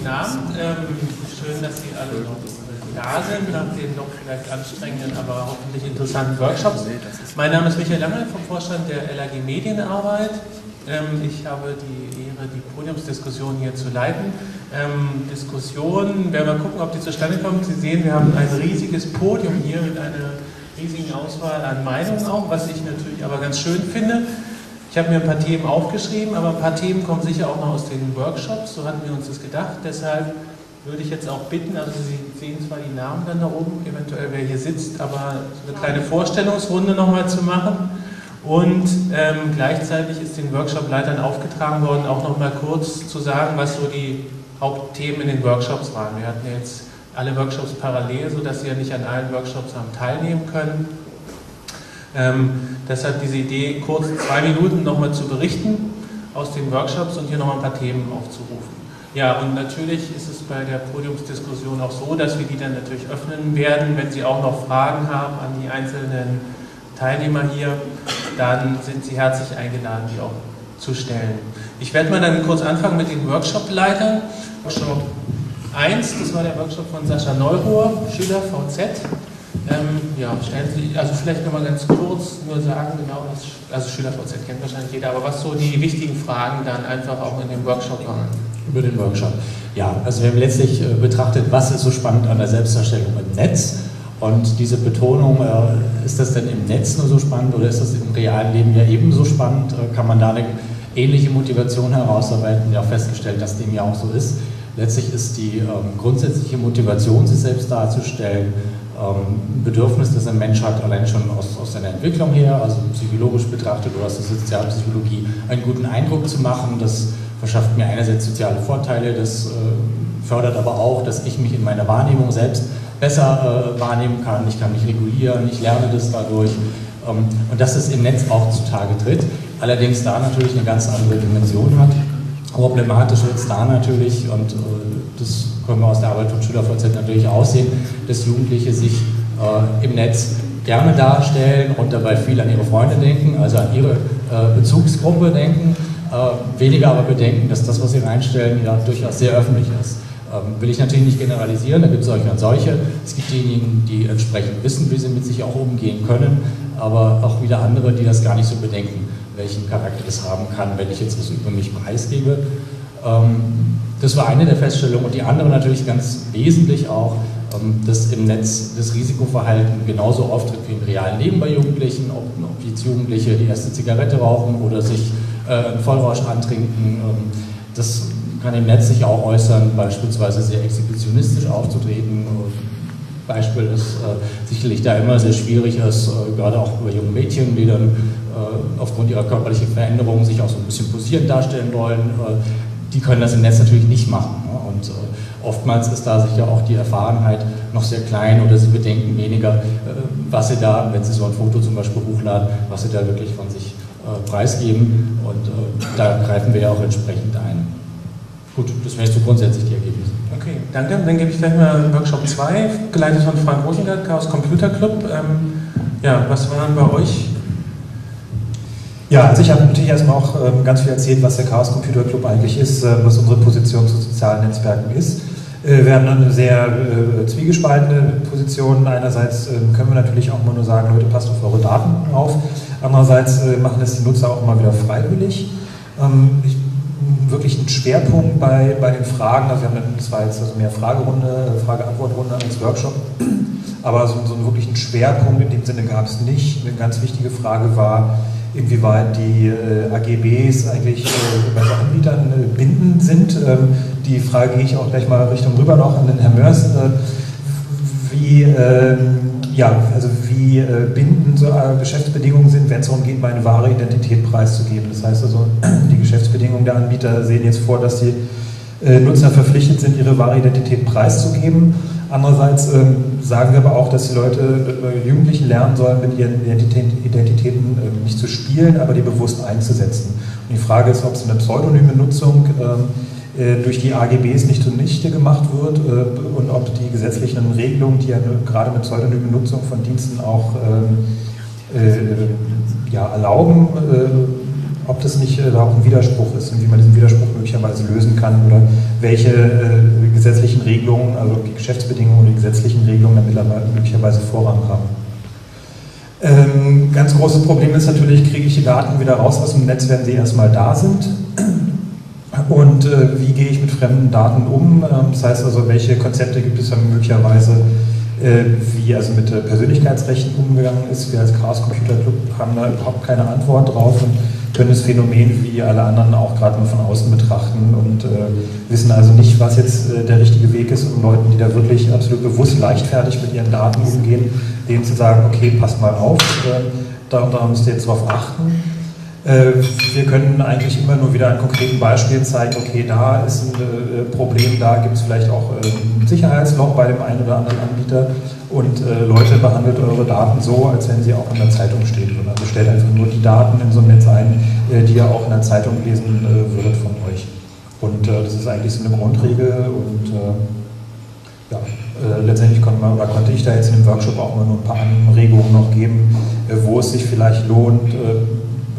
Guten Abend. Schön, dass Sie alle noch da sind, nach den doch vielleicht anstrengenden, aber hoffentlich interessanten Workshops. Mein Name ist Michael Lange vom Vorstand der LAG Medienarbeit. Ich habe die Ehre, die Podiumsdiskussion hier zu leiten. Diskussionen, werden wir mal gucken, ob die zustande kommt. Sie sehen, wir haben ein riesiges Podium hier mit einer riesigen Auswahl an Meinungen auch, was ich natürlich aber ganz schön finde. Ich habe mir ein paar Themen aufgeschrieben, aber ein paar Themen kommen sicher auch noch aus den Workshops, so hatten wir uns das gedacht. Deshalb würde ich jetzt auch bitten, also Sie sehen zwar die Namen dann da oben, eventuell wer hier sitzt, aber so eine kleine Vorstellungsrunde nochmal zu machen. Und gleichzeitig ist den Workshop-Leitern aufgetragen worden, auch nochmal kurz zu sagen, was so die Hauptthemen in den Workshops waren. Wir hatten jetzt alle Workshops parallel, sodass Sie ja nicht an allen Workshops haben teilnehmen können. Deshalb diese Idee, kurz 2 Minuten nochmal zu berichten aus den Workshops und hier nochmal ein paar Themen aufzurufen. Ja, und natürlich ist es bei der Podiumsdiskussion auch so, dass wir die dann natürlich öffnen werden, wenn Sie auch noch Fragen haben an die einzelnen Teilnehmer hier, dann sind Sie herzlich eingeladen, die auch zu stellen. Ich werde mal dann kurz anfangen mit den Workshop-Leitern. Workshop 1, das war der Workshop von Sascha Neurohr, schülerVZ. Ja, stellen Sie, also vielleicht nochmal ganz kurz nur sagen, genau was, also schülerVZ kennt wahrscheinlich jeder, aber was so die wichtigen Fragen dann einfach auch in dem Workshop waren. Über den Workshop. Ja, also wir haben letztlich betrachtet, was ist so spannend an der Selbstdarstellung im Netz, und diese Betonung, ist das denn im Netz nur so spannend oder ist das im realen Leben ja ebenso spannend, kann man da eine ähnliche Motivation herausarbeiten, ja auch festgestellt, dass dem ja auch so ist. Letztlich ist die grundsätzliche Motivation, sich selbst darzustellen, ein Bedürfnis, das ein Mensch hat, allein schon aus seiner Entwicklung her, also psychologisch betrachtet oder aus der Sozialpsychologie, einen guten Eindruck zu machen. Das verschafft mir einerseits soziale Vorteile, das fördert aber auch, dass ich mich in meiner Wahrnehmung selbst besser wahrnehmen kann, ich kann mich regulieren, ich lerne das dadurch, und dass es im Netz auch zutage tritt, allerdings da natürlich eine ganz andere Dimension hat. Problematisch wird es da natürlich, und das können wir aus der Arbeit von SchülerVZ natürlich auch sehen, dass Jugendliche sich im Netz gerne darstellen und dabei viel an ihre Freunde denken, also an ihre Bezugsgruppe denken, weniger aber bedenken, dass das, was sie reinstellen, ja durchaus sehr öffentlich ist. Will ich natürlich nicht generalisieren, da gibt es solche und solche. Es gibt diejenigen, die entsprechend wissen, wie sie mit sich auch umgehen können, aber auch wieder andere, die das gar nicht so bedenken, welchen Charakter das haben kann, wenn ich jetzt was über mich preisgebe. Das war eine der Feststellungen, und die andere natürlich ganz wesentlich auch, dass im Netz das Risikoverhalten genauso auftritt wie im realen Leben bei Jugendlichen, ob jetzt Jugendliche die erste Zigarette rauchen oder sich einen Vollrausch antrinken. Das kann im Netz sich auch äußern, beispielsweise sehr exhibitionistisch aufzutreten. Beispiel ist sicherlich da immer sehr schwierig ist, gerade auch bei jungen Mädchen, die dann aufgrund ihrer körperlichen Veränderungen sich auch so ein bisschen posierend darstellen wollen, die können das im Netz natürlich nicht machen. Ne? Und oftmals ist da sicher auch die Erfahrenheit noch sehr klein, oder sie bedenken weniger, was sie da, wenn sie so ein Foto zum Beispiel hochladen, was sie da wirklich von sich preisgeben, und da greifen wir ja auch entsprechend ein. Gut, das wäre jetzt so grundsätzlich die Ergebnisse. Okay, danke. Dann gebe ich gleich mal Workshop 2, geleitet von Frank Rosenberg, Chaos Computer Club. Ja, was waren bei euch? Ja, also ich habe natürlich erstmal auch ganz viel erzählt, was der Chaos Computer Club eigentlich ist, was unsere Position zu sozialen Netzwerken ist. Wir haben eine sehr zwiegespaltene Position. Einerseits können wir natürlich auch mal nur sagen, Leute, passt auf eure Daten auf. Andererseits machen es die Nutzer auch mal wieder freiwillig. Ich wirklich einen Schwerpunkt bei den Fragen, also wir haben dann zwar jetzt also mehr Fragerunde, Frage-Antwort-Runde als Workshop, aber so einen wirklichen Schwerpunkt in dem Sinne gab es nicht. Eine ganz wichtige Frage war, inwieweit die AGBs eigentlich bei den Anbietern bindend sind. Die Frage gehe ich auch gleich mal Richtung rüber noch an den Herrn Mörs. Wie bindend so Geschäftsbedingungen sind, wenn es darum geht, meine wahre Identität preiszugeben. Das heißt also, die Geschäftsbedingungen der Anbieter sehen jetzt vor, dass die Nutzer verpflichtet sind, ihre wahre Identität preiszugeben. Andererseits sagen wir aber auch, dass die Leute, Jugendlichen lernen sollen, mit ihren Identitäten nicht zu spielen, aber die bewusst einzusetzen. Und die Frage ist, ob es eine pseudonyme Nutzung durch die AGBs nicht zunichte gemacht wird und ob die gesetzlichen Regelungen, die ja gerade eine pseudonyme Nutzung von Diensten auch erlauben, ob das es nicht da auch ein Widerspruch ist und wie man diesen Widerspruch möglicherweise lösen kann oder welche gesetzlichen Regelungen, also die Geschäftsbedingungen oder die gesetzlichen Regelungen da mittlerweile möglicherweise Vorrang haben. Ganz großes Problem ist natürlich, kriege ich die Daten wieder raus aus dem Netz, wenn sie erstmal da sind. Und wie gehe ich mit fremden Daten um? Das heißt also, welche Konzepte gibt es dann möglicherweise, wie also mit Persönlichkeitsrechten umgegangen ist. Wir als Chaos Computer Club haben da überhaupt keine Antwort drauf und können das Phänomen wie alle anderen auch gerade nur von außen betrachten und wissen also nicht, was jetzt der richtige Weg ist, um Leuten, die da wirklich absolut bewusst leichtfertig mit ihren Daten umgehen, denen zu sagen, okay, passt mal auf, da müsst ihr jetzt drauf achten. Wir können eigentlich immer nur wieder an konkreten Beispielen zeigen, okay, da ist ein Problem, da gibt es vielleicht auch ein Sicherheitsloch bei dem einen oder anderen Anbieter und Leute, behandelt eure Daten so, als wenn sie auch in der Zeitung stehen würden. Also stellt einfach nur die Daten in so einem Netz ein, die ihr auch in der Zeitung lesen würdet von euch. Und das ist eigentlich so eine Grundregel und ja, letztendlich konnte ich da jetzt in dem Workshop auch mal nur ein paar Anregungen noch geben, wo es sich vielleicht lohnt, in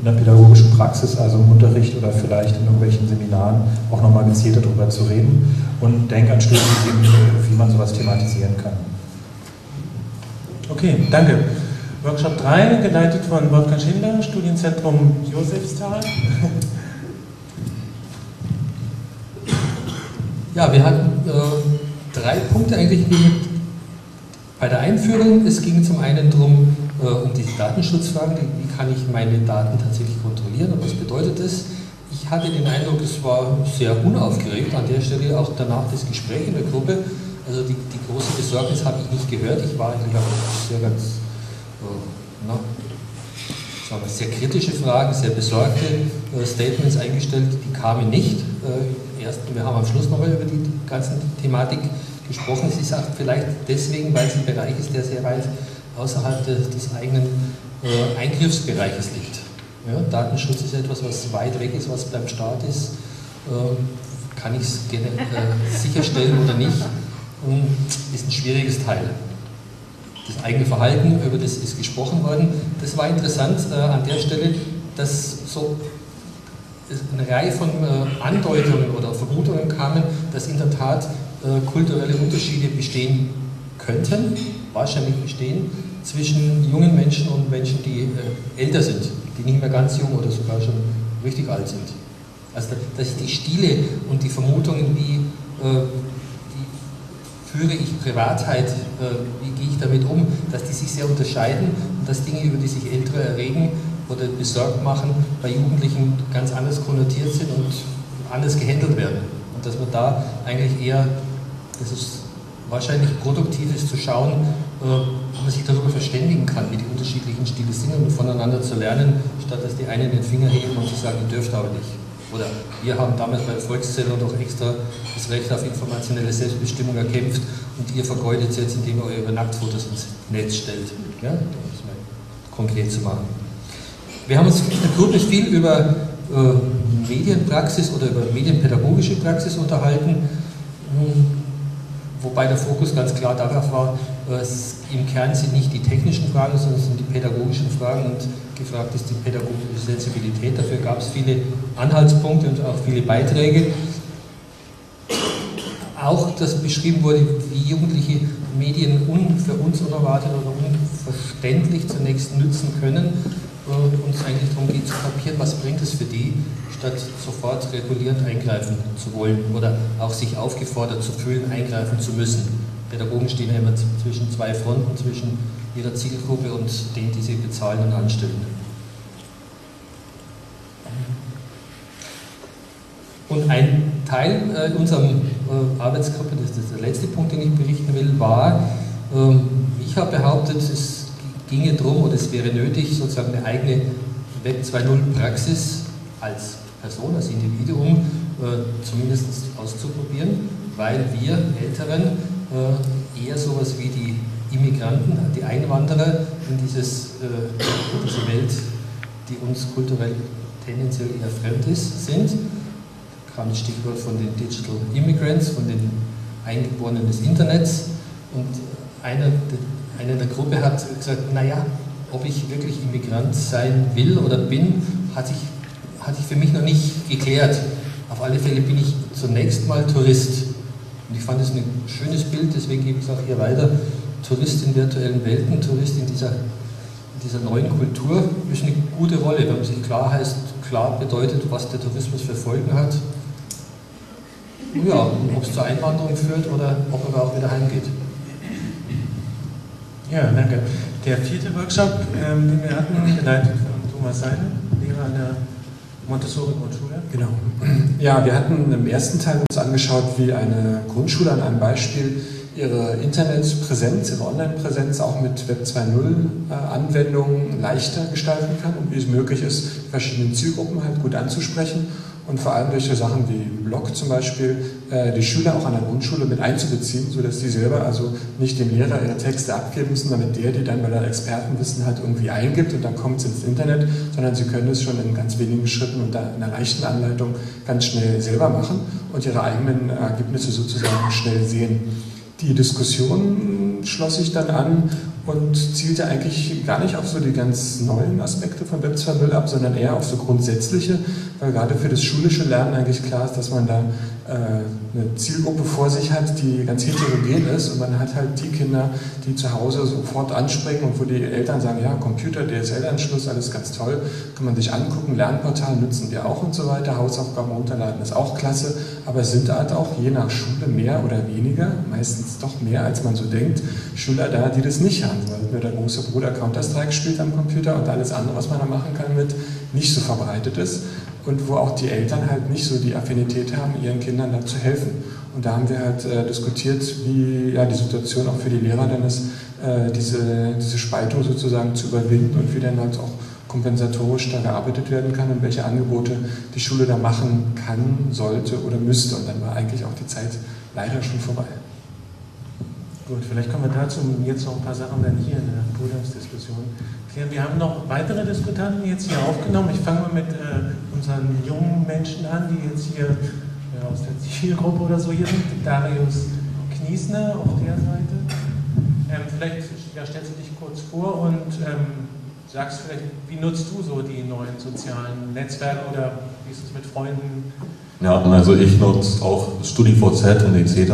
der pädagogischen Praxis, also im Unterricht oder vielleicht in irgendwelchen Seminaren, auch nochmal gezielter darüber zu reden und Denkanstöße geben, wie man sowas thematisieren kann. Okay, danke. Workshop 3, geleitet von Wolfgang Schindler, Studienzentrum Josefstal. Ja, wir hatten drei Punkte eigentlich bei der Einführung. Es ging zum einen darum, um diese Datenschutzfragen, wie kann ich meine Daten tatsächlich kontrollieren und was bedeutet das? Ich hatte den Eindruck, es war sehr unaufgeregt, an der Stelle auch danach das Gespräch in der Gruppe, also die große Besorgnis habe ich nicht gehört, ich war eigentlich auch sehr sehr kritische Fragen, sehr besorgte Statements eingestellt, die kamen nicht. Wir haben am Schluss nochmal über die ganze Thematik gesprochen, es ist auch vielleicht deswegen, weil es ein Bereich ist, der sehr weit außerhalb des eigenen Eingriffsbereiches liegt. Ja, Datenschutz ist etwas, was weit weg ist, was beim Staat ist. Kann ich es sicherstellen oder nicht? Ist ein schwieriges Teil. Das eigene Verhalten, über das ist gesprochen worden. Das war interessant an der Stelle, dass so eine Reihe von Andeutungen oder Vermutungen kamen, dass in der Tat kulturelle Unterschiede bestehen könnten, wahrscheinlich bestehen, zwischen jungen Menschen und Menschen, die älter sind, die nicht mehr ganz jung oder sogar schon richtig alt sind. Also dass die Stile und die Vermutungen, wie führe ich Privatheit, wie gehe ich damit um, dass die sich sehr unterscheiden und dass Dinge, über die sich Ältere erregen oder besorgt machen, bei Jugendlichen ganz anders konnotiert sind und anders gehandelt werden. Und dass man da eigentlich eher, das ist wahrscheinlich produktiv ist zu schauen, ob man sich darüber verständigen kann, wie die unterschiedlichen Stile sind und voneinander zu lernen, statt dass die einen den Finger heben und zu sagen, ihr dürft aber nicht. Oder wir haben damals bei der Volkszählung doch extra das Recht auf informationelle Selbstbestimmung erkämpft und ihr vergeudet es jetzt, indem ihr eure Nacktfotos ins Netz stellt. Ja? Um es mal konkret zu machen. Wir haben uns wirklich viel über Medienpraxis oder über medienpädagogische Praxis unterhalten. Wobei der Fokus ganz klar darauf war, im Kern sind nicht die technischen Fragen, sondern es sind die pädagogischen Fragen und gefragt ist die pädagogische Sensibilität. Dafür gab es viele Anhaltspunkte und auch viele Beiträge. Auch, dass beschrieben wurde, wie Jugendliche Medien für uns unerwartet oder unverständlich zunächst nützen können und es eigentlich darum geht zu kapieren, was bringt es für die, statt sofort regulierend eingreifen zu wollen oder auch sich aufgefordert zu fühlen, eingreifen zu müssen. Pädagogen stehen immer zwischen zwei Fronten, zwischen ihrer Zielgruppe und denen, die sie bezahlen und anstellen. Und ein Teil unserer Arbeitsgruppe, das ist der letzte Punkt, den ich berichten will, war, ich habe behauptet, es ginge darum oder es wäre nötig, sozusagen eine eigene Web 2.0 Praxis als Person, als Individuum zumindest auszuprobieren, weil wir Älteren eher sowas wie die Immigranten, die Einwanderer in diese Welt, die uns kulturell tendenziell eher fremd ist, sind. Kam das Stichwort von den Digital Immigrants, von den Eingeborenen des Internets und einer der Gruppe hat gesagt, naja, ob ich wirklich Immigrant sein will oder bin, hat sich hat sich für mich noch nicht geklärt. Auf alle Fälle bin ich zunächst mal Tourist. Und ich fand es ein schönes Bild, deswegen gebe ich es auch hier weiter. Tourist in virtuellen Welten, Tourist in dieser neuen Kultur ist eine gute Rolle, wenn sich klar heißt, klar bedeutet, was der Tourismus für Folgen hat. Ja, und ob es zur Einwanderung führt oder ob er auch wieder heimgeht. Ja, danke. Der vierte Workshop, den wir hatten, geleitet von Thomas Seidel, Lehrer an der Montessori-Grundschule. Genau. Ja, wir hatten im ersten Teil uns angeschaut, wie eine Grundschule an einem Beispiel ihre Internetpräsenz, ihre Online-Präsenz auch mit Web 2.0-Anwendungen leichter gestalten kann und wie es möglich ist, verschiedene Zielgruppen halt gut anzusprechen und vor allem durch so Sachen wie Blog zum Beispiel die Schüler auch an der Grundschule mit einzubeziehen, sodass die selber also nicht dem Lehrer ihre Texte abgeben müssen, damit die dann, weil er Expertenwissen hat, irgendwie eingibt und dann kommt es ins Internet, sondern sie können es schon in ganz wenigen Schritten und in einer leichten Anleitung ganz schnell selber machen und ihre eigenen Ergebnisse sozusagen schnell sehen. Die Diskussion schloss sich dann an und zielte eigentlich gar nicht auf so die ganz neuen Aspekte von Web 2.0 ab, sondern eher auf so grundsätzliche, weil gerade für das schulische Lernen eigentlich klar ist, dass man da eine Zielgruppe vor sich hat, die ganz heterogen ist und man hat halt die Kinder, die zu Hause sofort anspringen und wo die Eltern sagen, ja, Computer, DSL-Anschluss, alles ganz toll, kann man sich angucken, Lernportal nutzen wir auch und so weiter, Hausaufgaben runterladen ist auch klasse, aber es sind halt auch je nach Schule mehr oder weniger, meistens doch mehr, als man so denkt, Schüler da, die das nicht haben, weil nur der große Bruder Counter-Strike spielt am Computer und alles andere, was man da machen kann mit, nicht so verbreitet ist und wo auch die Eltern halt nicht so die Affinität haben, ihren Kindern da zu helfen. Und da haben wir halt diskutiert, wie ja, die Situation auch für die Lehrer dann ist, diese Spaltung sozusagen zu überwinden und wie dann halt auch kompensatorisch da gearbeitet werden kann und welche Angebote die Schule da machen kann, sollte oder müsste. Und dann war eigentlich auch die Zeit leider schon vorbei. Gut, vielleicht kommen wir dazu jetzt noch ein paar Sachen dann hier in der Podiumsdiskussion klären. Wir haben noch weitere Diskutanten jetzt hier aufgenommen. Ich fange mal mit unseren jungen Menschen an, die jetzt hier aus der Zielgruppe oder so hier sind. Darius Kniesner auf der Seite. Vielleicht stellst du dich kurz vor und sagst vielleicht, wie nutzt du so die neuen sozialen Netzwerke oder wie ist es mit Freunden? Ja, also ich nutze auch StudiVZ und etc.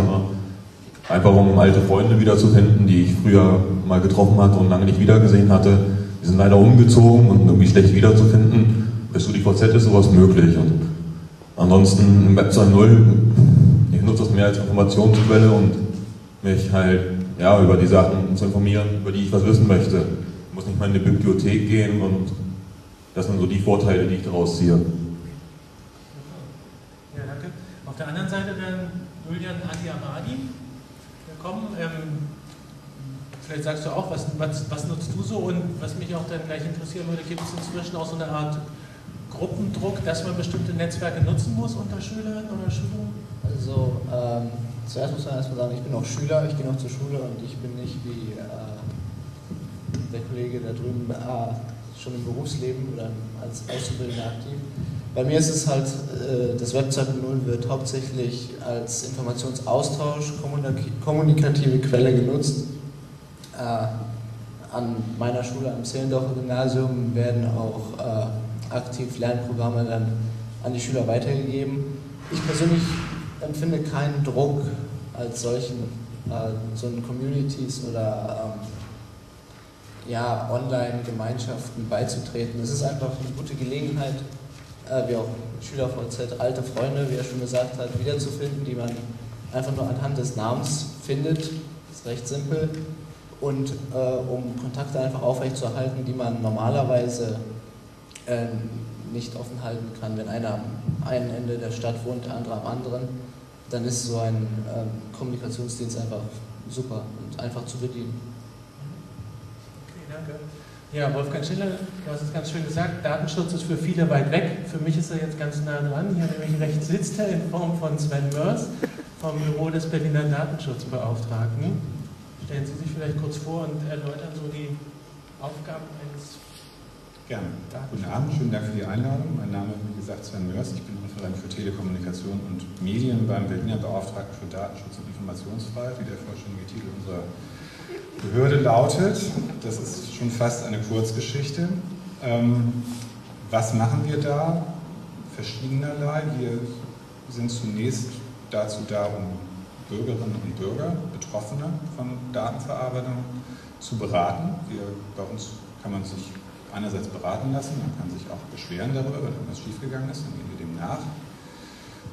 Einfach um alte Freunde wiederzufinden, die ich früher mal getroffen hatte und lange nicht wiedergesehen hatte. Die sind leider umgezogen und irgendwie schlecht wiederzufinden. Bei StudiVZ ist sowas möglich. Und ansonsten Web 2.0, ich nutze das mehr als Informationsquelle und mich halt ja, über die Sachen zu informieren, über die ich was wissen möchte. Ich muss nicht mal in eine Bibliothek gehen und das sind so die Vorteile, die ich daraus ziehe. Ja, danke. Auf der anderen Seite dann Julian Addi-Amadi. Vielleicht sagst du auch, was nutzt du so und was mich auch dann gleich interessieren würde, gibt es inzwischen auch so eine Art Gruppendruck, dass man bestimmte Netzwerke nutzen muss unter Schülerinnen oder Schülern? Also zuerst muss man erstmal sagen, ich bin auch Schüler, ich gehe noch zur Schule und ich bin nicht wie der Kollege da drüben schon im Berufsleben oder als Auszubildender aktiv. Bei mir ist es halt, das Web 2.0 wird hauptsächlich als Informationsaustausch, kommunikative Quelle genutzt. An meiner Schule am Zehlendorfer Gymnasium werden auch aktiv Lernprogramme dann an die Schüler weitergegeben. Ich persönlich empfinde keinen Druck als solchen, so in Communities oder ja, Online-Gemeinschaften beizutreten. Es ist einfach eine gute Gelegenheit, wie auch SchülerVZ, alte Freunde, wie er schon gesagt hat, wiederzufinden, die man einfach nur anhand des Namens findet, ist recht simpel, und um Kontakte einfach aufrechtzuerhalten, die man normalerweise nicht offen halten kann. Wenn einer am einen Ende der Stadt wohnt, der andere am anderen, dann ist so ein Kommunikationsdienst einfach super und einfach zu bedienen. Okay, danke. Ja, Wolfgang Schindler, du hast es ganz schön gesagt, Datenschutz ist für viele weit weg. Für mich ist er jetzt ganz nah dran. Hier nämlich rechts sitzt er in Form von Sven Mörs vom Büro des Berliner Datenschutzbeauftragten. Stellen Sie sich vielleicht kurz vor und erläutern so die Aufgaben eines Gerne. Guten Abend, schönen Dank für die Einladung. Mein Name ist, wie gesagt, Sven Mörs. Ich bin Referent für Telekommunikation und Medien beim Berliner Beauftragten für Datenschutz und Informationsfreiheit, wie der vollständige Titel unserer Behörde lautet, das ist schon fast eine Kurzgeschichte. Was machen wir da? verschiedenerlei. Wir sind zunächst dazu da, um Bürgerinnen und Bürger, Betroffene von Datenverarbeitung zu beraten. Bei uns kann man sich einerseits beraten lassen, man kann sich auch beschweren darüber, wenn etwas schiefgegangen ist, dann gehen wir dem nach.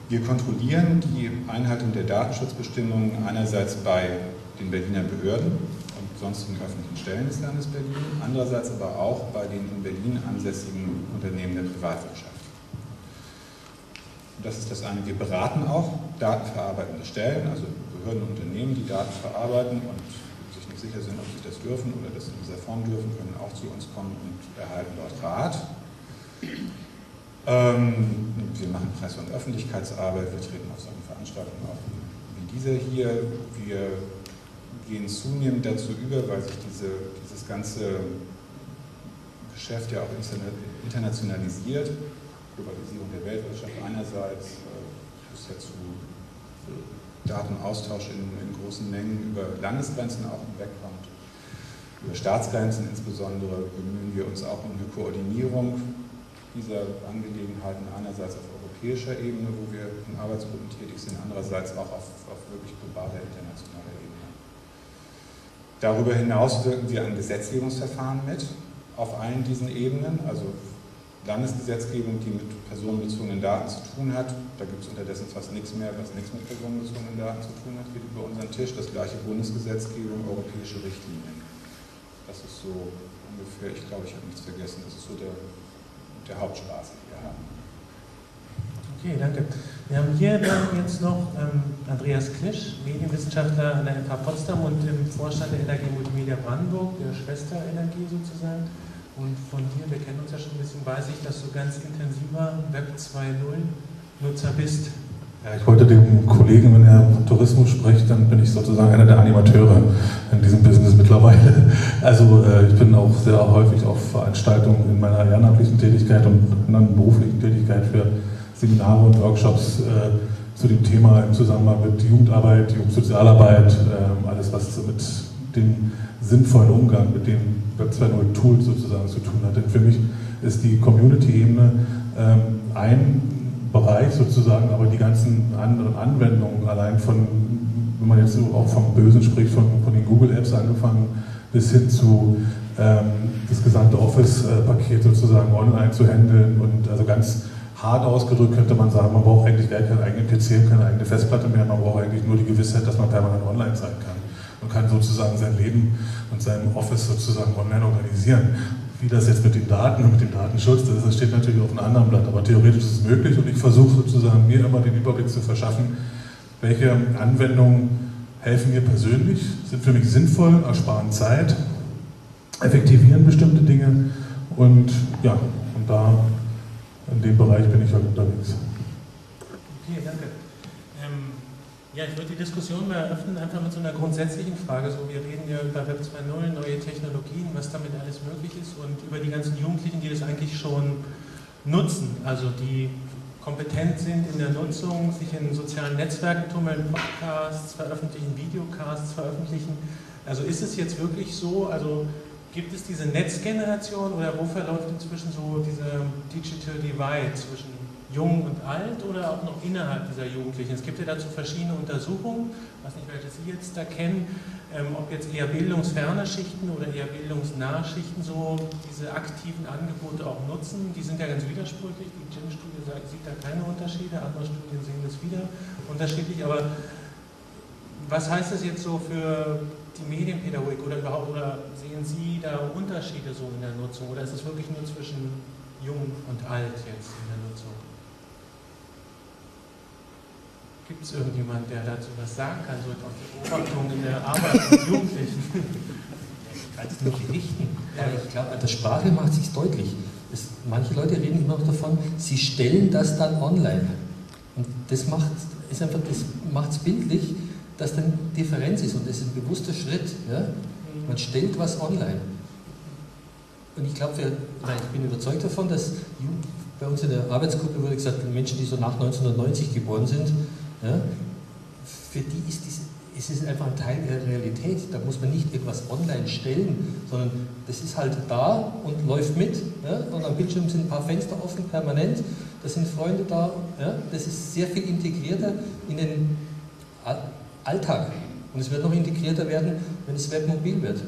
Wir kontrollieren die Einhaltung der Datenschutzbestimmungen einerseits bei den Berliner Behörden und sonstigen öffentlichen Stellen des Landes Berlin, andererseits aber auch bei den in Berlin ansässigen Unternehmen der Privatwirtschaft. Das ist das eine. Wir beraten auch datenverarbeitende Stellen, also Behörden und Unternehmen, die Daten verarbeiten und sich nicht sicher sind, ob sie das dürfen oder das in dieser Form dürfen, können auch zu uns kommen und erhalten dort Rat. Wir machen Presse- und Öffentlichkeitsarbeit, wir treten auf solche Veranstaltungen auf wie diese hier. Wir gehen zunehmend dazu über, weil sich dieses ganze Geschäft ja auch internationalisiert. Globalisierung der Weltwirtschaft einerseits, bis ja zu Datenaustausch in großen Mengen über Landesgrenzen auch hinwegkommt. Über Staatsgrenzen insbesondere bemühen wir uns auch um eine Koordinierung dieser Angelegenheiten, einerseits auf europäischer Ebene, wo wir in Arbeitsgruppen tätig sind, andererseits auch auf wirklich globaler, internationaler Ebene. Darüber hinaus wirken wir an Gesetzgebungsverfahren mit, auf allen diesen Ebenen, also Landesgesetzgebung, die mit personenbezogenen Daten zu tun hat. Da gibt es unterdessen fast nichts mehr, was nichts mit personenbezogenen Daten zu tun hat, geht über unseren Tisch. Das gleiche Bundesgesetzgebung, europäische Richtlinien. Das ist so ungefähr, ich glaube, ich habe nichts vergessen, das ist so der Hauptspaß, den wir haben. Okay, danke. Wir haben hier dann jetzt noch Andreas Krisch, Medienwissenschaftler an der FH Potsdam und im Vorstand der LRG Multimedia Brandenburg, der Schwester LRG sozusagen. Und von dir, wir kennen uns ja schon ein bisschen, weiß ich, dass du ganz intensiver Web 2.0-Nutzer bist. Ja, ich wollte dem Kollegen, wenn er von Tourismus spricht, dann bin ich sozusagen einer der Animateure in diesem Business mittlerweile. Also ich bin auch sehr häufig auf Veranstaltungen in meiner ehrenamtlichen Tätigkeit und anderen beruflichen Tätigkeit für Seminare und Workshops zu dem Thema im Zusammenhang mit Jugendarbeit, Jugendsozialarbeit, alles was mit dem sinnvollen Umgang mit dem Web 2.0 Tools sozusagen zu tun hat. Denn für mich ist die Community-Ebene ein Bereich sozusagen, aber die ganzen anderen Anwendungen allein von, wenn man jetzt auch vom Bösen spricht, von den Google Apps angefangen bis hin zu das gesamte Office-Paket sozusagen online zu handeln und also ganz hart ausgedrückt könnte man sagen, man braucht eigentlich gar keinen eigenen PC, keine eigene Festplatte mehr, man braucht eigentlich nur die Gewissheit, dass man permanent online sein kann. Man kann sozusagen sein Leben und seinem Office sozusagen online organisieren. Wie das jetzt mit den Daten und mit dem Datenschutz, das steht natürlich auf einem anderen Blatt, aber theoretisch ist es möglich und ich versuche sozusagen mir immer den Überblick zu verschaffen, welche Anwendungen helfen mir persönlich, sind für mich sinnvoll, ersparen Zeit, effektivieren bestimmte Dinge und ja, und da in dem Bereich bin ich halt unterwegs. Okay, danke. Ja, ich würde die Diskussion mal eröffnen, einfach mit so einer grundsätzlichen Frage. So, wir reden ja über Web 2.0, neue Technologien, was damit alles möglich ist und über die ganzen Jugendlichen, die das eigentlich schon nutzen, also die kompetent sind in der Nutzung, sich in sozialen Netzwerken tummeln, Podcasts veröffentlichen, Videocasts veröffentlichen. Also ist es jetzt wirklich so, also gibt es diese Netzgeneration oder wo verläuft inzwischen so diese Digital Divide zwischen Jung und alt oder auch noch innerhalb dieser Jugendlichen? Es gibt ja dazu verschiedene Untersuchungen, ich weiß nicht, welche Sie jetzt da kennen, ob jetzt eher bildungsferne Schichten oder eher bildungsnahe Schichten so diese aktiven Angebote auch nutzen. Die sind ja ganz widersprüchlich, die Gym-Studie sieht da keine Unterschiede, andere Studien sehen das wieder unterschiedlich, aber was heißt das jetzt so für die Medienpädagogik oder überhaupt, oder sehen Sie da Unterschiede so in der Nutzung oder ist es wirklich nur zwischen Jung und alt jetzt in der Nutzung? Gibt es irgendjemand, der dazu was sagen kann, so auf die Beobachtung in der Arbeit mit Jugendlichen? Ganz nur berichten. Aber ich glaube, an der Sprache macht es sich deutlich. Manche Leute reden immer noch davon, sie stellen das dann online. Und das macht es einfach, das macht's bildlich, dass dann Differenz ist. Und das ist ein bewusster Schritt. Ja? Man stellt was online. Und ich glaube, ich bin überzeugt davon, dass bei uns in der Arbeitsgruppe wurde gesagt, Menschen, die so nach 1990 geboren sind, ja, für die ist es einfach ein Teil der Realität. Da muss man nicht etwas online stellen, sondern das ist halt da und läuft mit. Ja, und am Bildschirm sind ein paar Fenster offen, permanent. da sind Freunde da, ja? Das ist sehr viel integrierter in den Alltag und es wird noch integrierter werden, wenn das Web mobil wird.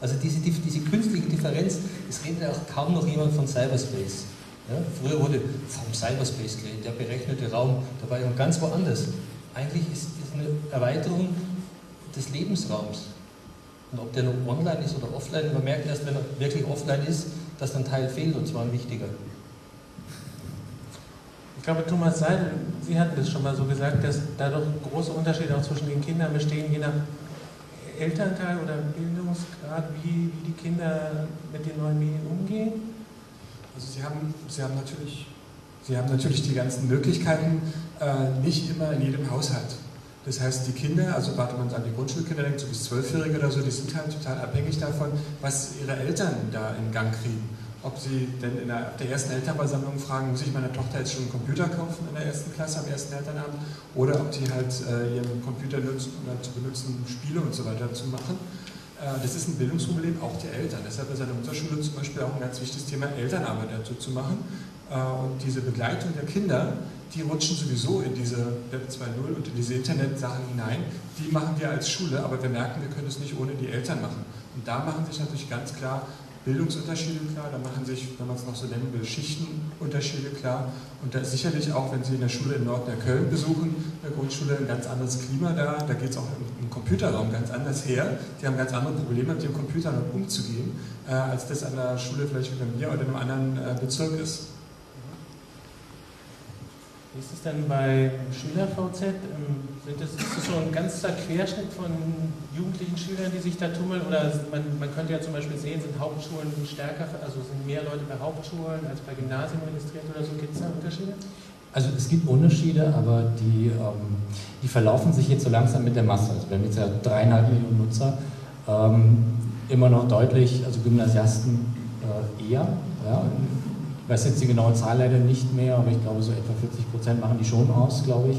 Also diese künstliche Differenz, es redet ja auch kaum noch jemand von Cyberspace. Ja? Früher wurde vom Cyberspace geredet, der berechnete Raum, da war ja ganz woanders. Eigentlich ist es eine Erweiterung des Lebensraums. Und ob der nun online ist oder offline, man merkt erst, wenn er wirklich offline ist, dass ein Teil fehlt und zwar ein wichtiger. Ich glaube, Thomas Seidel, Sie hatten das schon mal so gesagt, dass da doch große Unterschiede auch zwischen den Kindern bestehen, je nach Elternteil oder Bildungsgrad, wie die Kinder mit den neuen Medien umgehen. Also Sie haben natürlich die ganzen Möglichkeiten nicht immer in jedem Haushalt. Das heißt, die Kinder, also warte man an die Grundschulkinder denkt, so bis 12-Jährige oder so, die sind halt total abhängig davon, was ihre Eltern da in Gang kriegen. Ob sie denn in der ersten Elternversammlung fragen, muss ich meiner Tochter jetzt schon einen Computer kaufen in der ersten Klasse, am ersten Elternabend, oder ob die halt ihren Computer nutzen, um dann zu benutzen, Spiele und so weiter zu machen. Das ist ein Bildungsproblem auch der Eltern. Deshalb ist an der Mutterschule zum Beispiel auch ein ganz wichtiges Thema, Elternarbeit dazu zu machen. Und diese Begleitung der Kinder, die rutschen sowieso in diese Web 2.0 und in diese Internet-Sachen hinein. Die machen wir als Schule, aber wir merken, wir können es nicht ohne die Eltern machen. Und da machen sich natürlich ganz klar Bildungsunterschiede klar, da machen sich, wenn man es noch so nennen will, Schichtenunterschiede klar. Und da ist sicherlich auch, wenn Sie in der Schule in Nordköln besuchen, der Grundschule, ein ganz anderes Klima da. Da geht es auch im Computerraum ganz anders her. Die haben ganz andere Probleme, mit dem Computer umzugehen, als das an der Schule vielleicht bei mir oder in einem anderen Bezirk ist. Wie ist es denn bei SchülerVZ? Ist das so ein ganzer Querschnitt von jugendlichen Schülern, die sich da tummeln? Oder man könnte ja zum Beispiel sehen, sind Hauptschulen stärker, also sind mehr Leute bei Hauptschulen als bei Gymnasien registriert oder so? Gibt es da Unterschiede? Also es gibt Unterschiede, aber die verlaufen sich jetzt so langsam mit der Masse. Also wir haben jetzt ja 3,5 Millionen Nutzer. Immer noch deutlich, also Gymnasiasten eher. Ja. Ich weiß jetzt die genaue Zahl leider nicht mehr, aber ich glaube so etwa 40% machen die schon aus, glaube ich.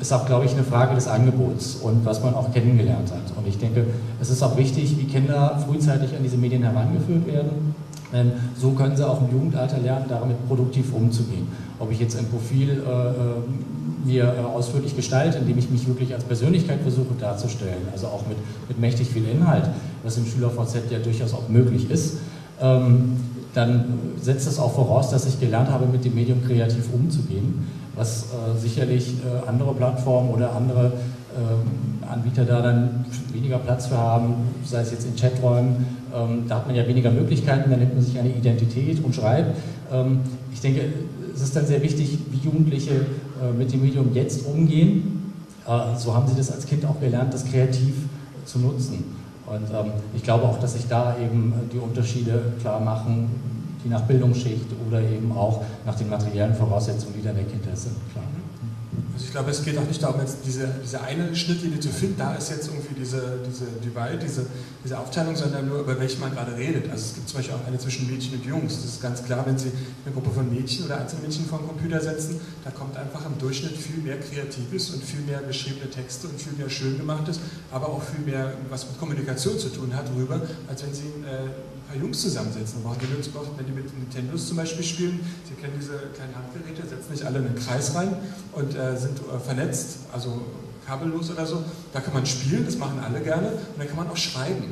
Ist auch, glaube ich, eine Frage des Angebots und was man auch kennengelernt hat. Und ich denke, es ist auch wichtig, wie Kinder frühzeitig an diese Medien herangeführt werden, denn so können sie auch im Jugendalter lernen, damit produktiv umzugehen. Ob ich jetzt ein Profil mir ausführlich gestalte, indem ich mich wirklich als Persönlichkeit versuche darzustellen, also auch mit mächtig viel Inhalt, was im SchülerVZ ja durchaus auch möglich ist, dann setzt es auch voraus, dass ich gelernt habe, mit dem Medium kreativ umzugehen, was sicherlich andere Plattformen oder andere Anbieter da dann weniger Platz für haben, sei es jetzt in Chaträumen, da hat man ja weniger Möglichkeiten, da nimmt man sich eine Identität und schreibt. Ich denke, es ist dann sehr wichtig, wie Jugendliche mit dem Medium jetzt umgehen. So haben sie das als Kind auch gelernt, das kreativ zu nutzen. Und ich glaube auch, dass sich da eben die Unterschiede klar machen, die nach Bildungsschicht oder eben auch nach den materiellen Voraussetzungen, die dann der Kinder sind, klar. Also ich glaube, es geht auch nicht darum, jetzt diese eine Schnittlinie zu finden, da ist jetzt irgendwie diese Divide, diese Aufteilung, sondern nur, über welche man gerade redet. Also es gibt zum Beispiel auch eine zwischen Mädchen und Jungs. Das ist ganz klar, wenn Sie eine Gruppe von Mädchen oder einzelne Mädchen vor den Computer setzen, da kommt einfach im Durchschnitt viel mehr Kreatives und viel mehr geschriebene Texte und viel mehr Schöngemachtes, aber auch viel mehr, was mit Kommunikation zu tun hat, rüber, als wenn Sie Jungs zusammensetzen. Wenn die mit Nintendos zum Beispiel spielen, Sie kennen diese kleinen Handgeräte, setzen nicht alle in einen Kreis rein und sind vernetzt, also kabellos oder so. Da kann man spielen, das machen alle gerne. Und dann kann man auch schreiben.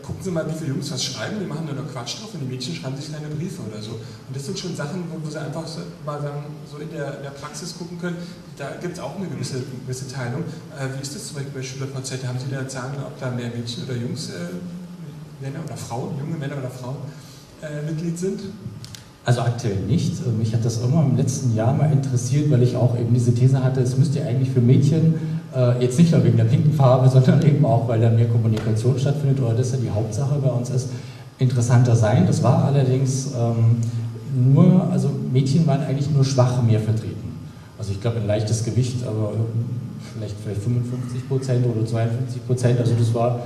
Gucken Sie mal, wie viele Jungs was schreiben, die machen nur noch Quatsch drauf und die Mädchen schreiben sich kleine Briefe oder so. Und das sind schon Sachen, wo Sie einfach so, mal sagen, so in der Praxis gucken können, da gibt es auch eine gewisse Teilung. Wie ist das zum Beispiel bei SchülerVZ? Haben Sie da Zahlen, ob da mehr Mädchen oder Jungs Männer oder Frauen, junge Männer oder Frauen Mitglied sind? Also aktuell nicht. Mich hat das irgendwann im letzten Jahr mal interessiert, weil ich auch eben diese These hatte, es müsste eigentlich für Mädchen, jetzt nicht nur wegen der pinken Farbe, sondern eben auch, weil da mehr Kommunikation stattfindet oder das ja die Hauptsache bei uns ist, interessanter sein. Das war allerdings also Mädchen waren eigentlich nur schwach mehr vertreten. Also ich glaube ein leichtes Gewicht, aber vielleicht 55% oder 52%, also das war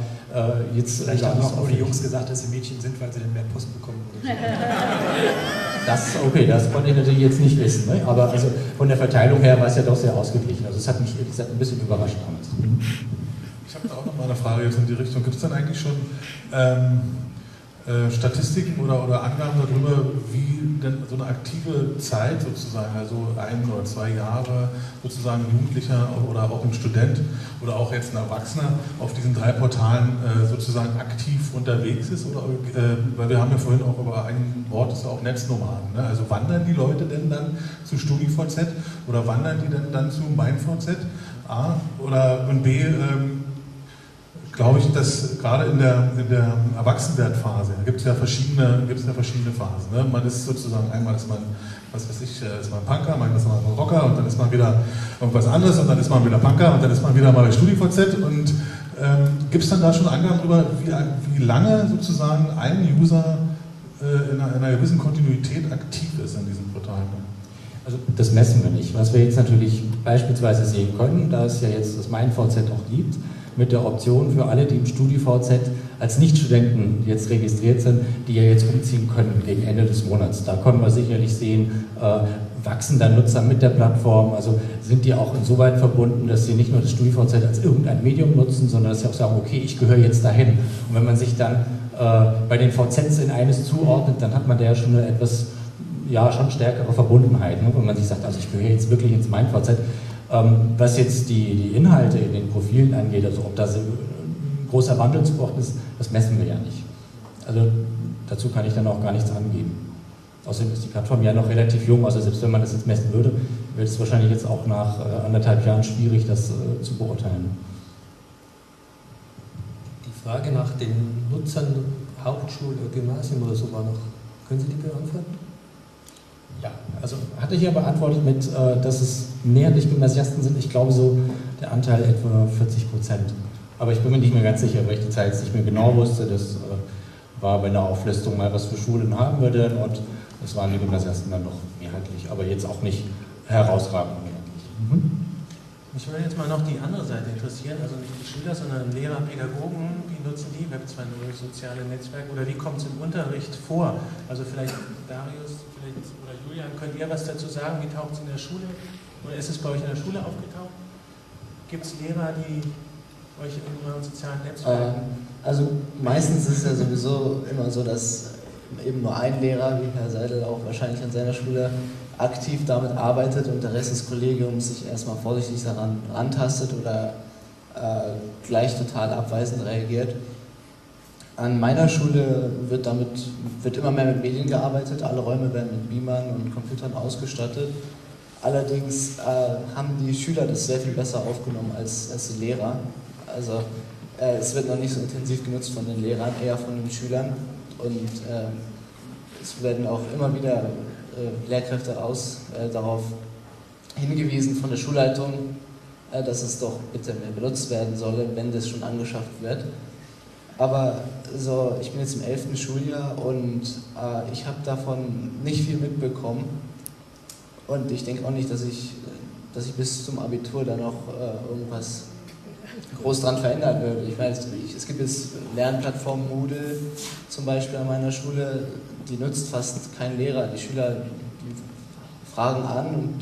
jetzt vielleicht auch noch, wo die Jungs gesagt, dass sie Mädchen sind, weil sie dann mehr Post bekommen. Das konnte ich natürlich jetzt nicht wissen, ne? Aber also von der Verteilung her war es ja doch sehr ausgeglichen. Also es hat mich ehrlich gesagt ein bisschen überrascht damals. Ich habe da auch noch mal eine Frage jetzt in die Richtung. Gibt es dann eigentlich schon Statistiken oder Angaben darüber, wie denn so eine aktive Zeit sozusagen, also 1 oder 2 Jahre sozusagen Jugendlicher oder auch ein Student oder auch jetzt ein Erwachsener auf diesen 3 Portalen sozusagen aktiv unterwegs ist, oder weil wir haben ja vorhin auch über ein Wort, das ist auch Netznomaden, ne? Also wandern die Leute denn dann zu StudiVZ oder wandern die denn dann zu MeinVZ? A oder und B, glaube ich, dass gerade in der Erwachsenwertphase gibt es ja verschiedene Phasen. Ne? Man ist sozusagen, einmal ist man, was weiß ich, ist man Punker, manchmal ist man Rocker und dann ist man wieder irgendwas anderes und dann ist man wieder Punker und dann ist man wieder mal bei StudiVZ. Und gibt es dann da schon Angaben darüber, wie lange sozusagen ein User in einer gewissen Kontinuität aktiv ist an diesem Portal? Also das messen wir nicht. Was wir jetzt natürlich beispielsweise sehen können, da es ja jetzt das MeinVZ auch gibt, mit der Option für alle, die im StudiVZ als Nichtstudenten jetzt registriert sind, die ja jetzt umziehen können gegen Ende des Monats. Da können wir sicherlich sehen, wachsen da Nutzer mit der Plattform, also sind die auch insoweit verbunden, dass sie nicht nur das StudiVZ als irgendein Medium nutzen, sondern dass sie auch sagen, okay, ich gehöre jetzt dahin. Und wenn man sich dann bei den VZs in eines zuordnet, dann hat man da ja schon eine etwas, ja, schon stärkere Verbundenheit, ne? Wenn man sich sagt, also ich gehöre jetzt wirklich ins MeinVZ. Was jetzt die Inhalte in den Profilen angeht, also ob da ein großer Wandel zu beobachten ist, das messen wir ja nicht. Also dazu kann ich dann auch gar nichts angeben. Außerdem ist die Plattform ja noch relativ jung, also selbst wenn man das jetzt messen würde, wird es wahrscheinlich jetzt auch nach 1,5 Jahren schwierig, das zu beurteilen. Die Frage nach den Nutzern, Hauptschule, Gymnasium oder so war noch, können Sie die beantworten? Ja, also hatte ich ja beantwortet mit, dass es näherlich Gymnasiasten sind. Ich glaube so der Anteil etwa 40%. Aber ich bin mir nicht mehr ganz sicher, weil ich die Zahl jetzt nicht mehr genau wusste. Das war bei einer Auflistung mal, was für Schulen haben wir denn, und das waren die Gymnasiasten dann doch mehrheitlich, aber jetzt auch nicht herausragend mehrheitlich. Mich würde jetzt mal noch die andere Seite interessieren, also nicht die Schüler, sondern Lehrer, Pädagogen, wie nutzen die Web 2.0, soziale Netzwerke, oder wie kommt es im Unterricht vor? Also vielleicht Darius oder Julian, könnt ihr was dazu sagen, wie taucht es in der Schule, oder ist es bei euch in der Schule aufgetaucht? Gibt es Lehrer, die euch in euren sozialen Netzwerken... Also meistens ist es ja sowieso immer so, dass eben nur ein Lehrer, wie Herr Seidel auch wahrscheinlich an seiner Schule, aktiv damit arbeitet und der Rest des Kollegiums sich erstmal vorsichtig daran rantastet oder gleich total abweisend reagiert. An meiner Schule wird immer mehr mit Medien gearbeitet, alle Räume werden mit Beamern und Computern ausgestattet. Allerdings haben die Schüler das sehr viel besser aufgenommen als die Lehrer. Also es wird noch nicht so intensiv genutzt von den Lehrern, eher von den Schülern, und es werden auch immer wieder Lehrkräfte darauf hingewiesen von der Schulleitung, dass es doch bitte mehr benutzt werden solle, wenn das schon angeschafft wird. Aber so, ich bin jetzt im 11. Schuljahr und ich habe davon nicht viel mitbekommen, und ich denke auch nicht, dass ich bis zum Abitur dann noch irgendwas groß dran verändert wird. Ich meine, es gibt jetzt Lernplattformen, Moodle zum Beispiel an meiner Schule, die nutzt fast kein Lehrer. Die Schüler, die fragen an und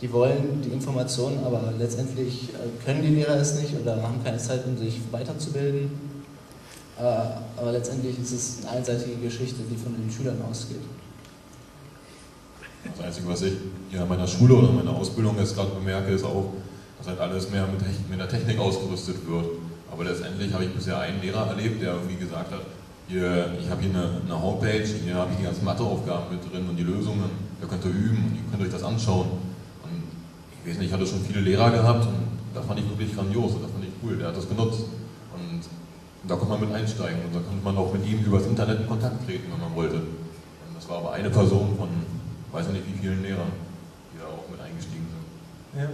die wollen die Informationen, aber letztendlich können die Lehrer es nicht oder haben keine Zeit, um sich weiterzubilden. Aber letztendlich ist es eine einseitige Geschichte, die von den Schülern ausgeht. Das Einzige, was ich hier an meiner Schule oder meiner Ausbildung jetzt gerade bemerke, ist auch, dass halt alles mehr mit der Technik ausgerüstet wird. Aber letztendlich habe ich bisher einen Lehrer erlebt, der irgendwie gesagt hat, hier, ich habe hier eine Homepage, hier habe ich die ganzen Matheaufgaben mit drin und die Lösungen, da könnt ihr üben und ihr könnt euch das anschauen. Und ich weiß nicht, ich hatte schon viele Lehrer gehabt und das fand ich wirklich grandios, das fand ich cool, der hat das genutzt. Und da konnte man mit einsteigen und da konnte man auch mit ihm übers Internet in Kontakt treten, wenn man wollte. Und das war aber eine Person von, weiß ich nicht wie vielen Lehrern, die da auch mit eingestiegen sind. Ja.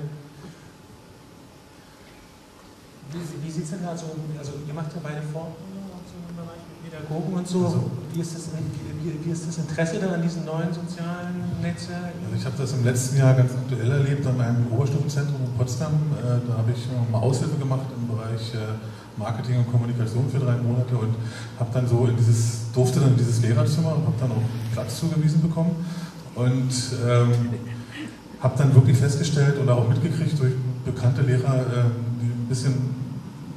Wie sieht es denn da so, also ihr macht ja beide Formen auch so im Bereich mit Pädagogen und so, also, wie ist das Interesse dann an diesen neuen sozialen Netzwerken? Also ich habe das im letzten Jahr ganz aktuell erlebt an einem Oberstufenzentrum in Potsdam, da habe ich mal Aushilfe gemacht im Bereich Marketing und Kommunikation für 3 Monate und habe dann so durfte dann in dieses Lehrerzimmer und habe dann auch Platz zugewiesen bekommen und habe dann wirklich festgestellt oder auch mitgekriegt durch bekannte Lehrer, die ein bisschen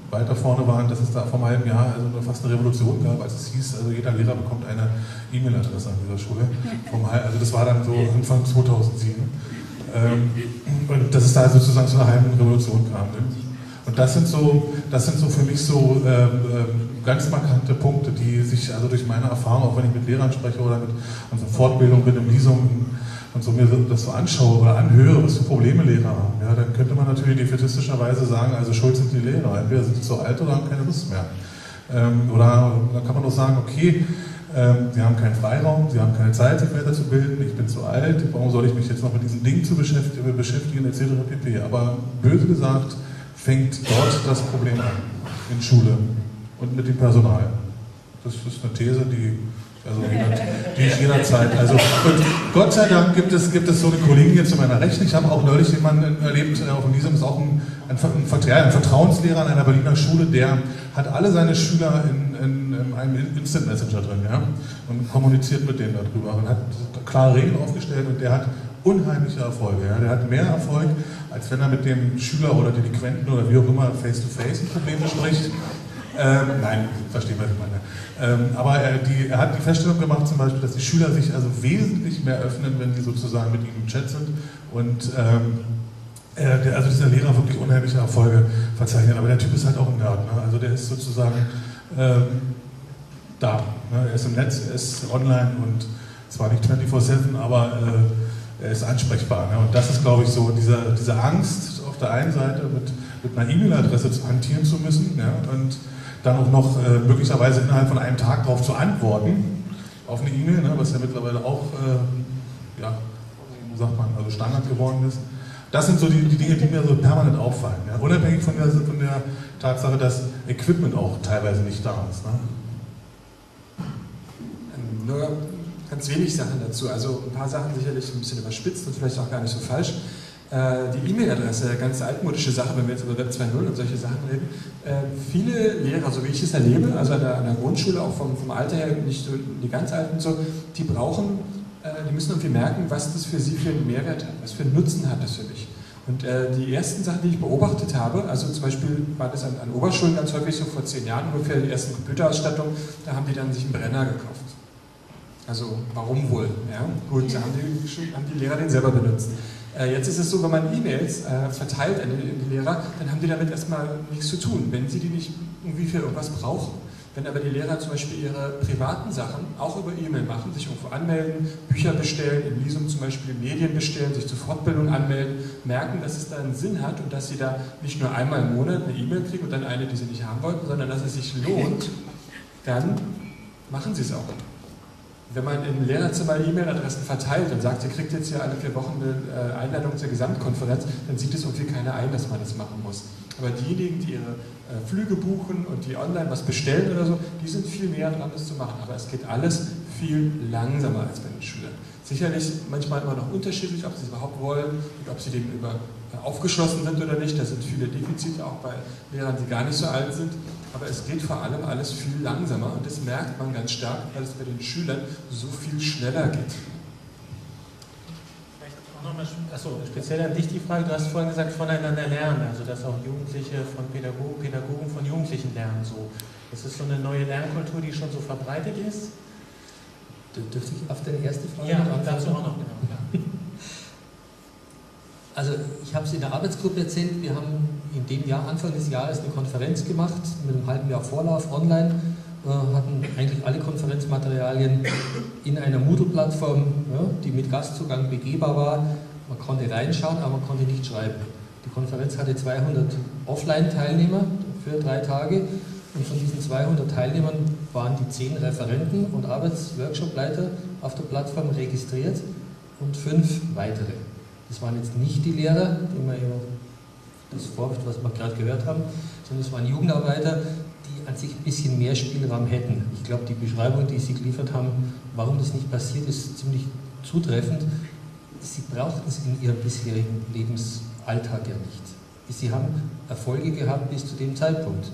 weiter vorne waren, dass es da vor einem halben Jahr also fast eine Revolution gab, als es hieß, also jeder Lehrer bekommt eine E-Mail-Adresse an dieser Schule. Also das war dann so Anfang 2007. Und dass es da sozusagen zu einer halben Revolution kam. Und das sind so für mich so ganz markante Punkte, die sich also durch meine Erfahrung, auch wenn ich mit Lehrern spreche oder mit unserer Fortbildung, mit den Lesungen und so mir das so anschaue oder anhöre, was für Probleme Lehrer haben, ja, dann könnte man natürlich defetistischerweise sagen, also schuld sind die Lehrer, entweder sind sie zu alt oder haben keine Lust mehr. Oder dann kann man doch sagen, okay, sie haben keinen Freiraum, sie haben keine Zeit, sich weiterzubilden, ich bin zu alt, warum soll ich mich jetzt noch mit diesem Ding zu beschäftigen, etc. pp. Aber böse gesagt, fängt dort das Problem an, in Schule und mit dem Personal. Das ist eine These, die ich jederzeit, also und Gott sei Dank gibt es so eine Kollegin jetzt in meiner Rechten, ich habe auch neulich jemanden erlebt, auf dem Visum ist auch ein Vertrauenslehrer an einer Berliner Schule, der hat alle seine Schüler in einem Instant Messenger drin, ja, und kommuniziert mit denen darüber und hat klare Regeln aufgestellt und der hat unheimliche Erfolge, ja. Der hat mehr Erfolg, als wenn er mit dem Schüler oder Delinquenten oder wie auch immer face-to-face ein Problem bespricht. Nein, verstehe, was ich meine. Aber er hat die Feststellung gemacht zum Beispiel, dass die Schüler sich also wesentlich mehr öffnen, wenn sie sozusagen mit ihm im Chat sind und also dieser Lehrer wirklich unheimliche Erfolge verzeichnet. Aber der Typ ist halt auch ein Nerd, ne? Also der ist sozusagen da, ne? Er ist im Netz, er ist online und zwar nicht 24/7, aber er ist ansprechbar. Ne? Und das ist, glaube ich, so diese Angst auf der einen Seite mit einer E-Mail-Adresse hantieren zu müssen, ja, und dann auch noch möglicherweise innerhalb von einem Tag darauf zu antworten, auf eine E-Mail, ne, was ja mittlerweile auch also Standard geworden ist. Das sind so die Dinge, die mir so permanent auffallen, ja, unabhängig von der Tatsache, dass Equipment auch teilweise nicht da ist. Ne? Nur ganz wenig Sachen dazu, also ein paar Sachen sicherlich ein bisschen überspitzt und vielleicht auch gar nicht so falsch. Die E-Mail-Adresse, ganz altmodische Sache, wenn wir jetzt über Web 2.0 und solche Sachen reden. Viele Lehrer, so wie ich es erlebe, also an der Grundschule, auch vom Alter her, nicht so die ganz Alten so, die müssen irgendwie merken, was das für sie für einen Mehrwert hat, was für einen Nutzen hat das für mich. Und die ersten Sachen, die ich beobachtet habe, also zum Beispiel war das an Oberschulen ganz häufig so vor 10 Jahren ungefähr, die ersten Computerausstattung, da haben die dann sich einen Brenner gekauft. Also warum wohl? Ja? Gut, da haben die Lehrer den selber benutzt. Jetzt ist es so, wenn man E-Mails verteilt an die Lehrer, dann haben die damit erstmal nichts zu tun, wenn sie die nicht irgendwie für irgendwas brauchen. Wenn aber die Lehrer zum Beispiel ihre privaten Sachen auch über E-Mail machen, sich irgendwo anmelden, Bücher bestellen, im Visum zum Beispiel Medien bestellen, sich zur Fortbildung anmelden, merken, dass es da einen Sinn hat und dass sie da nicht nur einmal im Monat eine E-Mail kriegen und dann eine, die sie nicht haben wollten, sondern dass es sich lohnt, dann machen sie es auch. Wenn man im Lehrerzimmer E-Mail-Adressen verteilt und sagt, ihr kriegt jetzt hier alle 4 Wochen eine Einladung zur Gesamtkonferenz, dann sieht es irgendwie keiner ein, dass man das machen muss. Aber diejenigen, die ihre Flüge buchen und die online was bestellen oder so, die sind viel näher dran, das zu machen. Aber es geht alles viel langsamer als bei den Schülern. Sicherlich manchmal immer noch unterschiedlich, ob sie es überhaupt wollen und ob sie dem aufgeschlossen sind oder nicht. Da sind viele Defizite, auch bei Lehrern, die gar nicht so alt sind. Aber es geht vor allem alles viel langsamer und das merkt man ganz stark, weil es bei den Schülern so viel schneller geht. Vielleicht auch nochmal, achso, speziell an dich die Frage, du hast vorhin gesagt, voneinander lernen, also dass auch Jugendliche von Pädagogen von Jugendlichen lernen. So. Das ist so eine neue Lernkultur, die schon so verbreitet ist. Dürfte ich auf deine erste Frage antworten? Ja, dazu auch noch, genau. Ja. Also ich habe es in der Arbeitsgruppe erzählt, wir haben in dem Jahr, Anfang des Jahres, eine Konferenz gemacht, mit einem halben Jahr Vorlauf online, hatten eigentlich alle Konferenzmaterialien in einer Moodle-Plattform, ja, die mit Gastzugang begehbar war. Man konnte reinschauen, aber man konnte nicht schreiben. Die Konferenz hatte 200 Offline-Teilnehmer für 3 Tage und von diesen 200 Teilnehmern waren die 10 Referenten und Arbeitsworkshopleiter auf der Plattform registriert und 5 weitere. Das waren jetzt nicht die Lehrer, die man ja das vorwirft, was wir gerade gehört haben, sondern es waren Jugendarbeiter, die an sich ein bisschen mehr Spielraum hätten. Ich glaube, die Beschreibung, die sie geliefert haben, warum das nicht passiert, ist ziemlich zutreffend. Sie brauchten es in ihrem bisherigen Lebensalltag ja nicht. Sie haben Erfolge gehabt bis zu dem Zeitpunkt.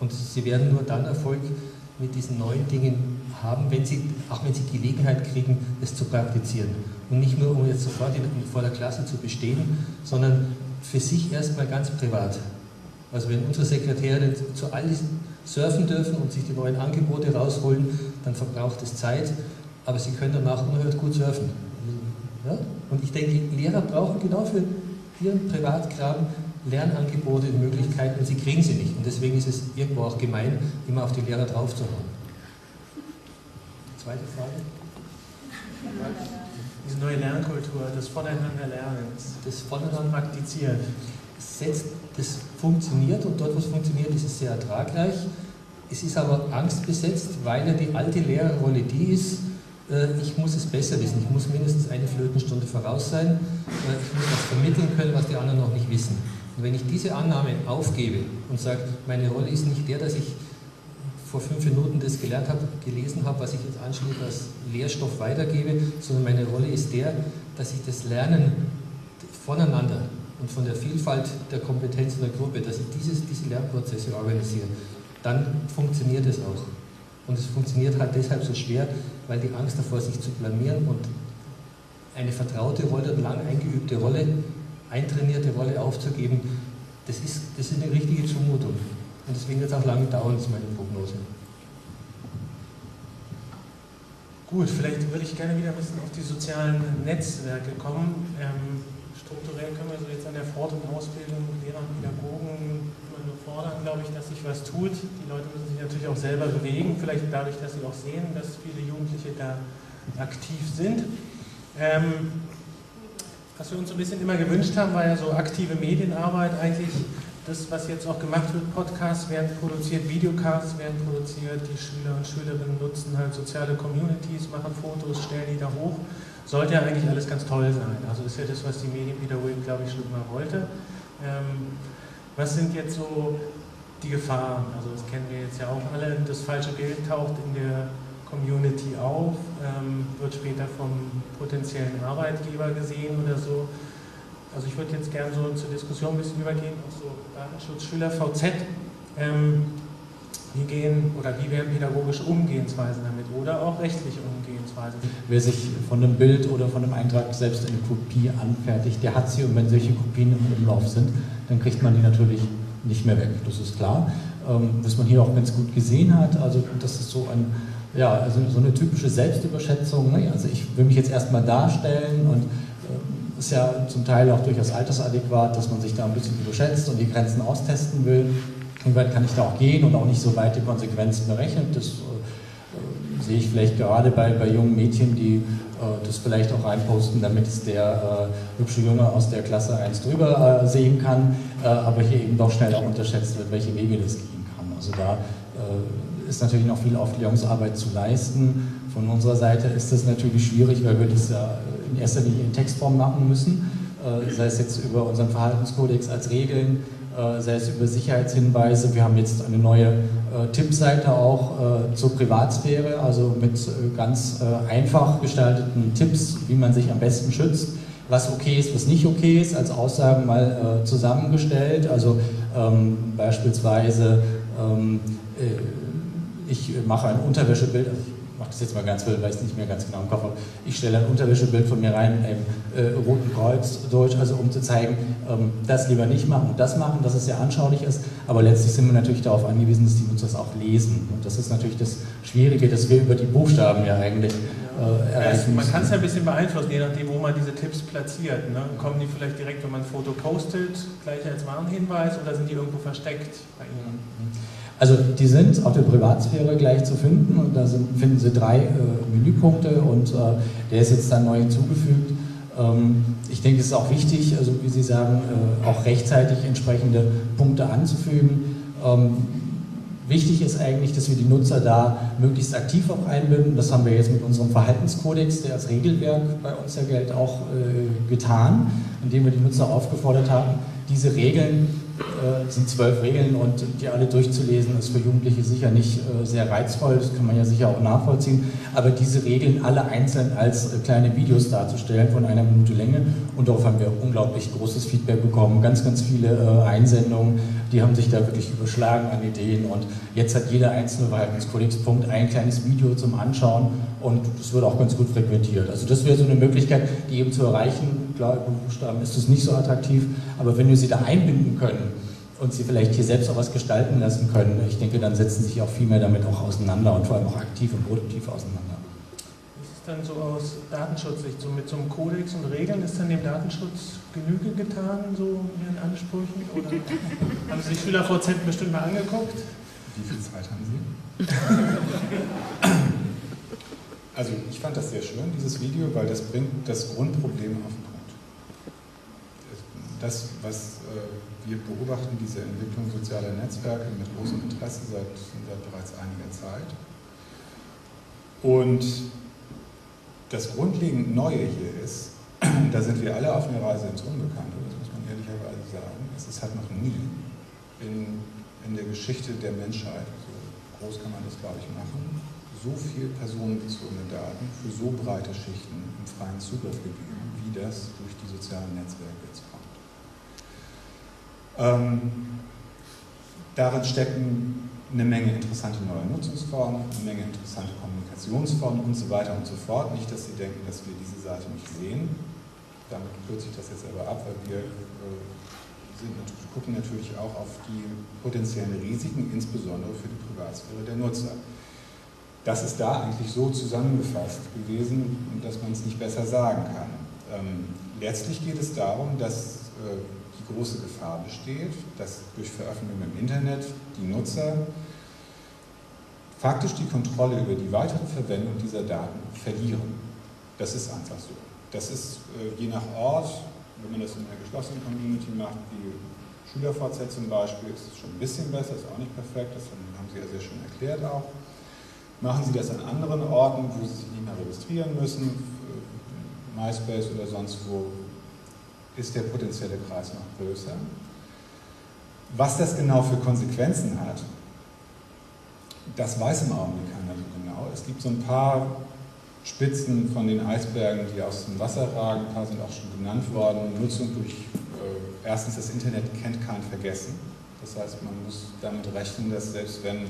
Und sie werden nur dann Erfolg mit diesen neuen Dingen haben, auch wenn sie Gelegenheit kriegen, es zu praktizieren. Und nicht nur, um jetzt sofort vor der Klasse zu bestehen, sondern für sich erstmal ganz privat. Also wenn unsere Sekretäre zu all diesen surfen dürfen und sich die neuen Angebote rausholen, dann verbraucht es Zeit, aber sie können danach unerhört gut surfen. Ja? Und ich denke, Lehrer brauchen genau für ihren Privatkram Lernangebote und Möglichkeiten und sie kriegen sie nicht. Und deswegen ist es irgendwo auch gemein, immer auf die Lehrer draufzuhauen. Zweite Frage? Diese neue Lernkultur, das Voneinander Lernens, das Voneinander praktiziert. Das funktioniert und dort, wo es funktioniert, ist es sehr ertragreich. Es ist aber angstbesetzt, weil ja die alte Lehrerrolle die ist, ich muss es besser wissen, ich muss mindestens eine Flötenstunde voraus sein, ich muss was vermitteln können, was die anderen noch nicht wissen. Und wenn ich diese Annahme aufgebe und sage, meine Rolle ist nicht der, dass ich vor 5 Minuten das gelernt habe, gelesen habe, was ich jetzt anschließend als Lehrstoff weitergebe, sondern meine Rolle ist der, dass ich das Lernen voneinander und von der Vielfalt der Kompetenz in der Gruppe, dass ich diese Lernprozesse organisiere, dann funktioniert es auch. Und es funktioniert halt deshalb so schwer, weil die Angst davor, sich zu blamieren und eine vertraute Rolle, eine lang eingeübte Rolle, eintrainierte Rolle aufzugeben, das ist eine richtige Zumutung. Und deswegen wird es auch lange dauern, ist meine Prognose. Gut, vielleicht würde ich gerne wieder ein bisschen auf die sozialen Netzwerke kommen. Strukturell können wir so jetzt an der Fort- und Ausbildung Lehrer und Pädagogen immer nur fordern, glaube ich, dass sich was tut. Die Leute müssen sich natürlich auch selber bewegen, vielleicht dadurch, dass sie auch sehen, dass viele Jugendliche da aktiv sind. Was wir uns so ein bisschen immer gewünscht haben, war ja so aktive Medienarbeit eigentlich. Das, was jetzt auch gemacht wird, Podcasts werden produziert, Videocasts werden produziert, die Schüler und Schülerinnen nutzen halt soziale Communities, machen Fotos, stellen die da hoch. Sollte ja eigentlich alles ganz toll sein. Also das ist ja das, was die Medienpädagogik, glaube ich, schon immer wollte. Was sind jetzt so die Gefahren? Also das kennen wir jetzt ja auch alle, das falsche Bild taucht in der Community auf, wird später vom potenziellen Arbeitgeber gesehen oder so. Also ich würde jetzt gerne so zur Diskussion ein bisschen übergehen, auch so Datenschutz, SchülerVZ, wie werden pädagogische Umgehensweisen damit oder auch rechtliche Umgehensweisen? Wer sich von einem Bild oder von einem Eintrag selbst eine Kopie anfertigt, der hat sie, und wenn solche Kopien im Umlauf sind, dann kriegt man die natürlich nicht mehr weg, das ist klar. Was man hier auch ganz gut gesehen hat, also das ist so ein, ja, also so eine typische Selbstüberschätzung, ne? Also ich will mich jetzt erstmal darstellen und ist ja zum Teil auch durchaus altersadäquat, dass man sich da ein bisschen überschätzt und die Grenzen austesten will. Wie weit kann ich da auch gehen und auch nicht so weit die Konsequenzen berechnet? Das sehe ich vielleicht gerade bei jungen Mädchen, die das vielleicht auch reinposten, damit es der hübsche Junge aus der Klasse 1 drüber sehen kann, aber hier eben doch schnell auch unterschätzt wird, welche Wege das gehen kann. Also da ist natürlich noch viel Aufklärungsarbeit zu leisten. Von unserer Seite ist das natürlich schwierig, weil wir das ja in erster Linie in Textform machen müssen, sei es jetzt über unseren Verhaltenskodex als Regeln, sei es über Sicherheitshinweise. Wir haben jetzt eine neue Tippseite auch zur Privatsphäre, also mit ganz einfach gestalteten Tipps, wie man sich am besten schützt, was okay ist, was nicht okay ist, als Aussagen mal zusammengestellt. Also beispielsweise, ich mache ein Unterwäschebild, also ich mache das jetzt mal ganz wild, weil ich es nicht mehr ganz genau im Kopf habe. Ich stelle ein Unterwäschebild von mir rein mit einem roten Kreuz durch, also um zu zeigen, das lieber nicht machen und das machen, dass es sehr anschaulich ist. Aber letztlich sind wir natürlich darauf angewiesen, dass die Nutzer es auch lesen. Und das ist natürlich das Schwierige, dass wir über die Buchstaben ja eigentlich erreichen müssen. Man kann es ja ein bisschen beeinflussen, je nachdem, wo man diese Tipps platziert, ne? Kommen die vielleicht direkt, wenn man ein Foto postet, gleich als Warnhinweis oder sind die irgendwo versteckt bei Ihnen? Also die sind auf der Privatsphäre gleich zu finden und da finden Sie 3 Menüpunkte und der ist jetzt dann neu hinzugefügt. Ich denke, es ist auch wichtig, also wie Sie sagen, auch rechtzeitig entsprechende Punkte anzufügen. Wichtig ist eigentlich, dass wir die Nutzer da möglichst aktiv auch einbinden. Das haben wir jetzt mit unserem Verhaltenskodex, der als Regelwerk bei uns ja gilt, auch getan, indem wir die Nutzer aufgefordert haben, diese Regeln, sind 12 Regeln und die alle durchzulesen, ist für Jugendliche sicher nicht sehr reizvoll, das kann man ja sicher auch nachvollziehen, aber diese Regeln alle einzeln als kleine Videos darzustellen von einer Minute Länge, und darauf haben wir unglaublich großes Feedback bekommen, ganz, ganz viele Einsendungen, die haben sich da wirklich überschlagen an Ideen, und jetzt hat jeder einzelne Verhaltenskodex-Punkt ein kleines Video zum Anschauen und das wird auch ganz gut frequentiert. Also das wäre so eine Möglichkeit, die eben zu erreichen. Klar, im Buchstaben ist das nicht so attraktiv, aber wenn wir sie da einbinden können, und sie vielleicht hier selbst auch was gestalten lassen können. Ich denke, dann setzen sich auch viel mehr damit auch auseinander und vor allem auch aktiv und produktiv auseinander. Ist es dann so aus Datenschutzsicht, so mit so einem Kodex und Regeln, ist dann dem Datenschutz Genüge getan, so in Ihren Ansprüchen? Oder haben Sie sich SchülerVZ bestimmt mal angeguckt? Wie viel Zeit haben Sie? Also ich fand das sehr schön, dieses Video, weil das bringt das Grundproblem auf den Punkt. Das, was wir beobachten, diese Entwicklung sozialer Netzwerke mit großem Interesse seit bereits einiger Zeit. Und das grundlegend Neue hier ist, da sind wir alle auf einer Reise ins Unbekannte, das muss man ehrlicherweise sagen. Es hat noch nie in der Geschichte der Menschheit, so groß kann man das glaube ich machen, so viel personenbezogene Daten für so breite Schichten im freien Zugriff gegeben, wie das durch die sozialen Netzwerke jetzt kommt. Darin stecken eine Menge interessante neue Nutzungsformen, eine Menge interessante Kommunikationsformen und so weiter und so fort. Nicht, dass Sie denken, dass wir diese Seite nicht sehen. Damit kürze ich das jetzt aber ab, weil wir gucken natürlich auch auf die potenziellen Risiken, insbesondere für die Privatsphäre der Nutzer. Das ist da eigentlich so zusammengefasst gewesen, dass man es nicht besser sagen kann. Letztlich geht es darum, dass die große Gefahr besteht, dass durch Veröffentlichung im Internet die Nutzer faktisch die Kontrolle über die weitere Verwendung dieser Daten verlieren. Das ist einfach so. Das ist je nach Ort, wenn man das in einer geschlossenen Community macht, wie SchülerVZ zum Beispiel, ist es schon ein bisschen besser, ist auch nicht perfekt, das haben Sie ja sehr schön erklärt auch. Machen Sie das an anderen Orten, wo Sie sich nicht mehr registrieren müssen, MySpace oder sonst wo, ist der potenzielle Kreis noch größer. Was das genau für Konsequenzen hat, das weiß im Augenblick keiner so genau. Es gibt so ein paar Spitzen von den Eisbergen, die aus dem Wasser ragen, ein paar sind auch schon genannt worden. Nutzung durch, erstens das Internet kennt kein Vergessen. Das heißt, man muss damit rechnen, dass selbst wenn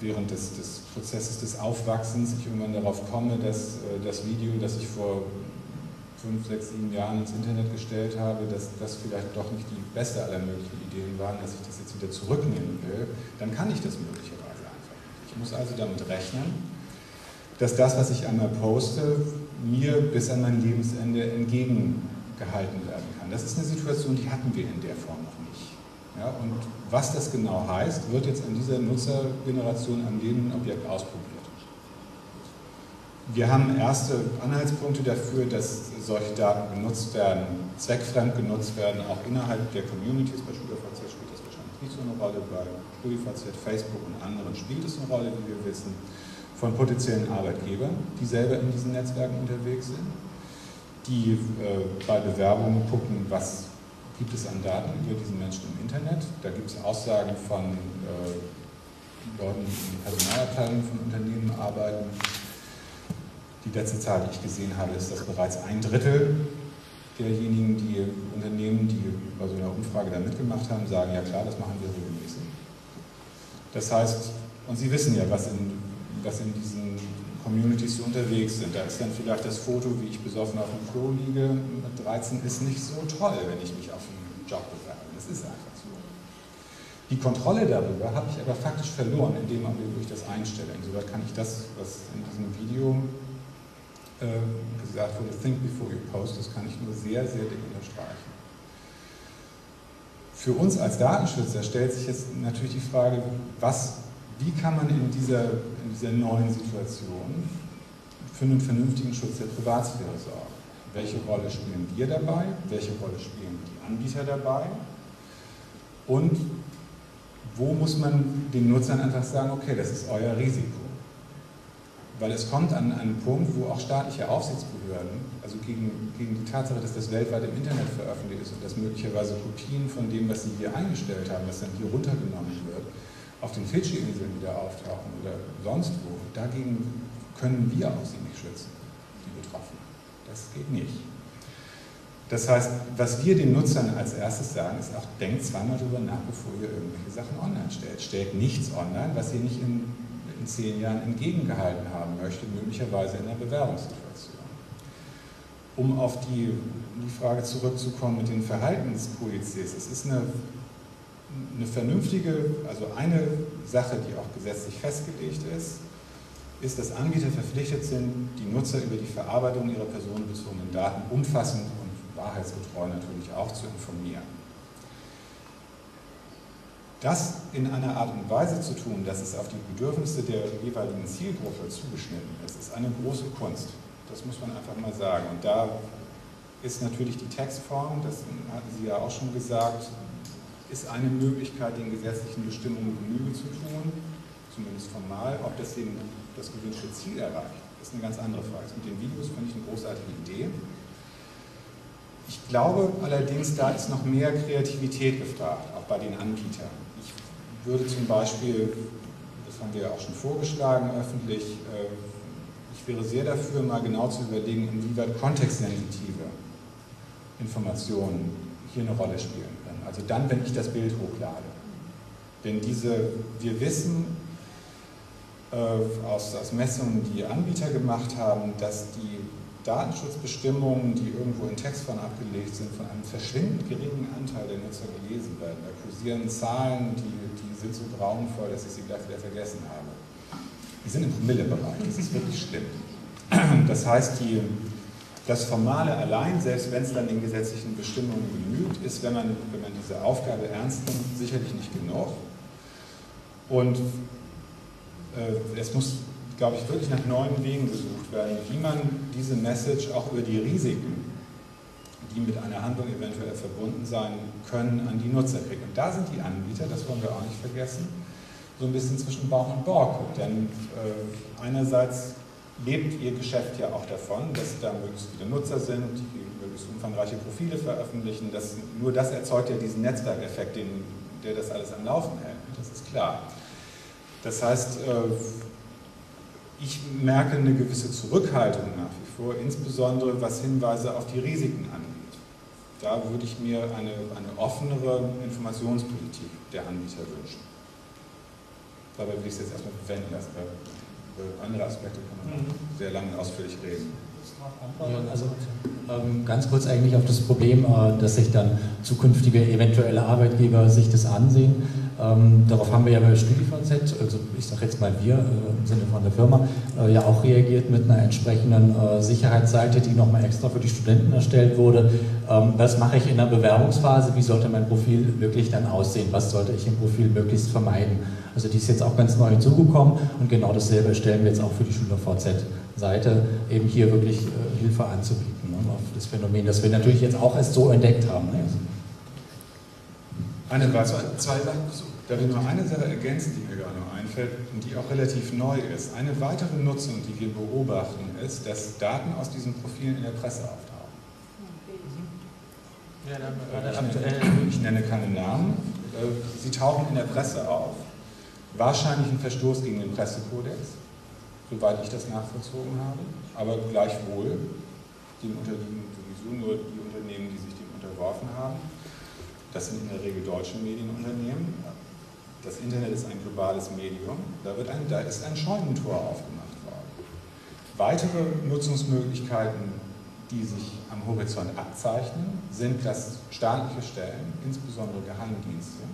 während des Prozesses des Aufwachsens ich irgendwann darauf komme, dass das Video, das ich vor 5, 6, 7 Jahren ins Internet gestellt habe, dass das vielleicht doch nicht die beste aller möglichen Ideen waren, dass ich das jetzt wieder zurücknehmen will, dann kann ich das möglicherweise einfach. Ich muss also damit rechnen, dass das, was ich einmal poste, mir bis an mein Lebensende entgegengehalten werden kann. Das ist eine Situation, die hatten wir in der Form noch nicht. Ja, und was das genau heißt, wird jetzt an dieser Nutzergeneration am lebenden Objekt ausprobiert. Wir haben erste Anhaltspunkte dafür, dass solche Daten genutzt werden, zweckfremd genutzt werden, auch innerhalb der Communities. Bei SchülerVZ spielt das wahrscheinlich nicht so eine Rolle, bei StudiVZ, Facebook und anderen spielt es eine Rolle, wie wir wissen, von potenziellen Arbeitgebern, die selber in diesen Netzwerken unterwegs sind, die bei Bewerbungen gucken, was gibt es an Daten über diesen Menschen im Internet. Da gibt es Aussagen von Leuten, die in der Personalabteilung von Unternehmen arbeiten. Die letzte Zahl, die ich gesehen habe, ist, dass bereits 1/3 derjenigen, die Unternehmen, die bei so einer Umfrage da mitgemacht haben, sagen, ja klar, das machen wir regelmäßig. Das heißt, und Sie wissen ja, was in diesen Communities so unterwegs sind. Da ist dann vielleicht das Foto, wie ich besoffen auf dem Klo liege, mit 13 ist nicht so toll, wenn ich mich auf einen Job bewerbe. Das ist einfach so. Die Kontrolle darüber habe ich aber faktisch verloren, indem ich das einstelle. Insoweit kann ich das, was in diesem Video gesagt wurde, think before you post, das kann ich nur sehr, sehr dick unterstreichen. Für uns als Datenschützer stellt sich jetzt natürlich die Frage, wie kann man in dieser neuen Situation für einen vernünftigen Schutz der Privatsphäre sorgen? Welche Rolle spielen wir dabei? Welche Rolle spielen die Anbieter dabei? Und wo muss man den Nutzern einfach sagen, okay, das ist euer Risiko? Weil es kommt an einen Punkt, wo auch staatliche Aufsichtsbehörden, also gegen die Tatsache, dass das weltweit im Internet veröffentlicht ist und dass möglicherweise Kopien von dem, was sie hier eingestellt haben, was dann hier runtergenommen wird, auf den Fidschi-Inseln wieder auftauchen oder sonst wo, dagegen können wir auch sie nicht schützen, die Betroffenen. Das geht nicht. Das heißt, was wir den Nutzern als erstes sagen, ist auch, denkt zweimal darüber nach, bevor ihr irgendwelche Sachen online stellt. Stellt nichts online, was ihr nicht in 10 Jahren entgegengehalten haben möchtet, möglicherweise in einer Bewerbungssituation. um auf die Frage zurückzukommen mit den Verhaltenskodizes. Es ist eine vernünftige, also eine Sache, die auch gesetzlich festgelegt ist, ist, dass Anbieter verpflichtet sind, die Nutzer über die Verarbeitung ihrer personenbezogenen Daten umfassend und wahrheitsgetreu natürlich auch zu informieren. Das in einer Art und Weise zu tun, dass es auf die Bedürfnisse der jeweiligen Zielgruppe zugeschnitten ist, ist eine große Kunst. Das muss man einfach mal sagen. Und da ist natürlich die Textform, das hatten Sie ja auch schon gesagt, ist eine Möglichkeit, den gesetzlichen Bestimmungen Genüge zu tun, zumindest formal. Ob das eben das gewünschte Ziel erreicht, ist eine ganz andere Frage. Mit den Videos finde ich eine großartige Idee. Ich glaube allerdings, da ist noch mehr Kreativität gefragt, auch bei den Anbietern. Ich würde zum Beispiel, das haben wir ja auch schon vorgeschlagen öffentlich, ich wäre sehr dafür, mal genau zu überlegen, inwieweit kontextsensitive Informationen hier eine Rolle spielen können. Also dann, wenn ich das Bild hochlade. Denn wir wissen aus Messungen, die Anbieter gemacht haben, dass die Datenschutzbestimmungen, die irgendwo in Textform abgelegt sind, von einem verschwindend geringen Anteil der Nutzer gelesen werden. Da kursieren Zahlen, die sind so grauenvoll, dass ich sie gleich wieder vergessen habe. Die sind im Promillebereich, das ist wirklich schlimm. Das heißt, das Formale allein, selbst wenn es dann den gesetzlichen Bestimmungen genügt, ist, wenn man diese Aufgabe ernst nimmt, sicherlich nicht genug. Und es muss, glaube ich, wirklich nach neuen Wegen gesucht werden, wie man diese Message auch über die Risiken, die mit einer Handlung eventuell verbunden sein können, an die Nutzer kriegt. Und da sind die Anbieter, das wollen wir auch nicht vergessen, so ein bisschen zwischen Bauch und Borke. Denn einerseits lebt ihr Geschäft ja auch davon, dass da möglichst viele Nutzer sind, die möglichst umfangreiche Profile veröffentlichen. Nur das erzeugt ja diesen Netzwerkeffekt, der das alles am Laufen hält. Das ist klar. Das heißt, ich merke eine gewisse Zurückhaltung nach wie vor, insbesondere was Hinweise auf die Risiken angeht. Da würde ich mir eine offenere Informationspolitik der Anbieter wünschen. Dabei will ich es jetzt erstmal bewenden lassen, weil über andere Aspekte kann man sehr lange und ausführlich reden. Ja, also, ganz kurz eigentlich auf das Problem, dass sich dann zukünftige eventuelle Arbeitgeber sich das ansehen. Darauf haben wir ja bei StudiVZ, also ich sage jetzt mal wir im Sinne von der Firma, ja auch reagiert mit einer entsprechenden Sicherheitsseite, die nochmal extra für die Studenten erstellt wurde. Was mache ich in der Bewerbungsphase? Wie sollte mein Profil wirklich dann aussehen? Was sollte ich im Profil möglichst vermeiden? Also die ist jetzt auch ganz neu hinzugekommen und genau dasselbe stellen wir jetzt auch für die SchülerVZ-Seite, eben hier wirklich Hilfe anzubieten, ne, auf das Phänomen, das wir natürlich jetzt auch erst so entdeckt haben. Ne? Zwei Sachen. Da will ich noch eine Sache ergänzen, die mir gerade noch einfällt und die auch relativ neu ist. Eine weitere Nutzung, die wir beobachten, ist, dass Daten aus diesen Profilen in der Presse auftauchen. Ja, ich nenne keine Namen. Sie tauchen in der Presse auf. Wahrscheinlich ein Verstoß gegen den Pressekodex, soweit ich das nachvollzogen habe. Aber gleichwohl, dem unterliegen sowieso nur die Unternehmen, die sich dem unterworfen haben. Das sind in der Regel deutsche Medienunternehmen. Das Internet ist ein globales Medium. Da ist ein Scheunentor aufgemacht worden. Weitere Nutzungsmöglichkeiten, die sich am Horizont abzeichnen, sind, dass staatliche Stellen, insbesondere Geheimdienste,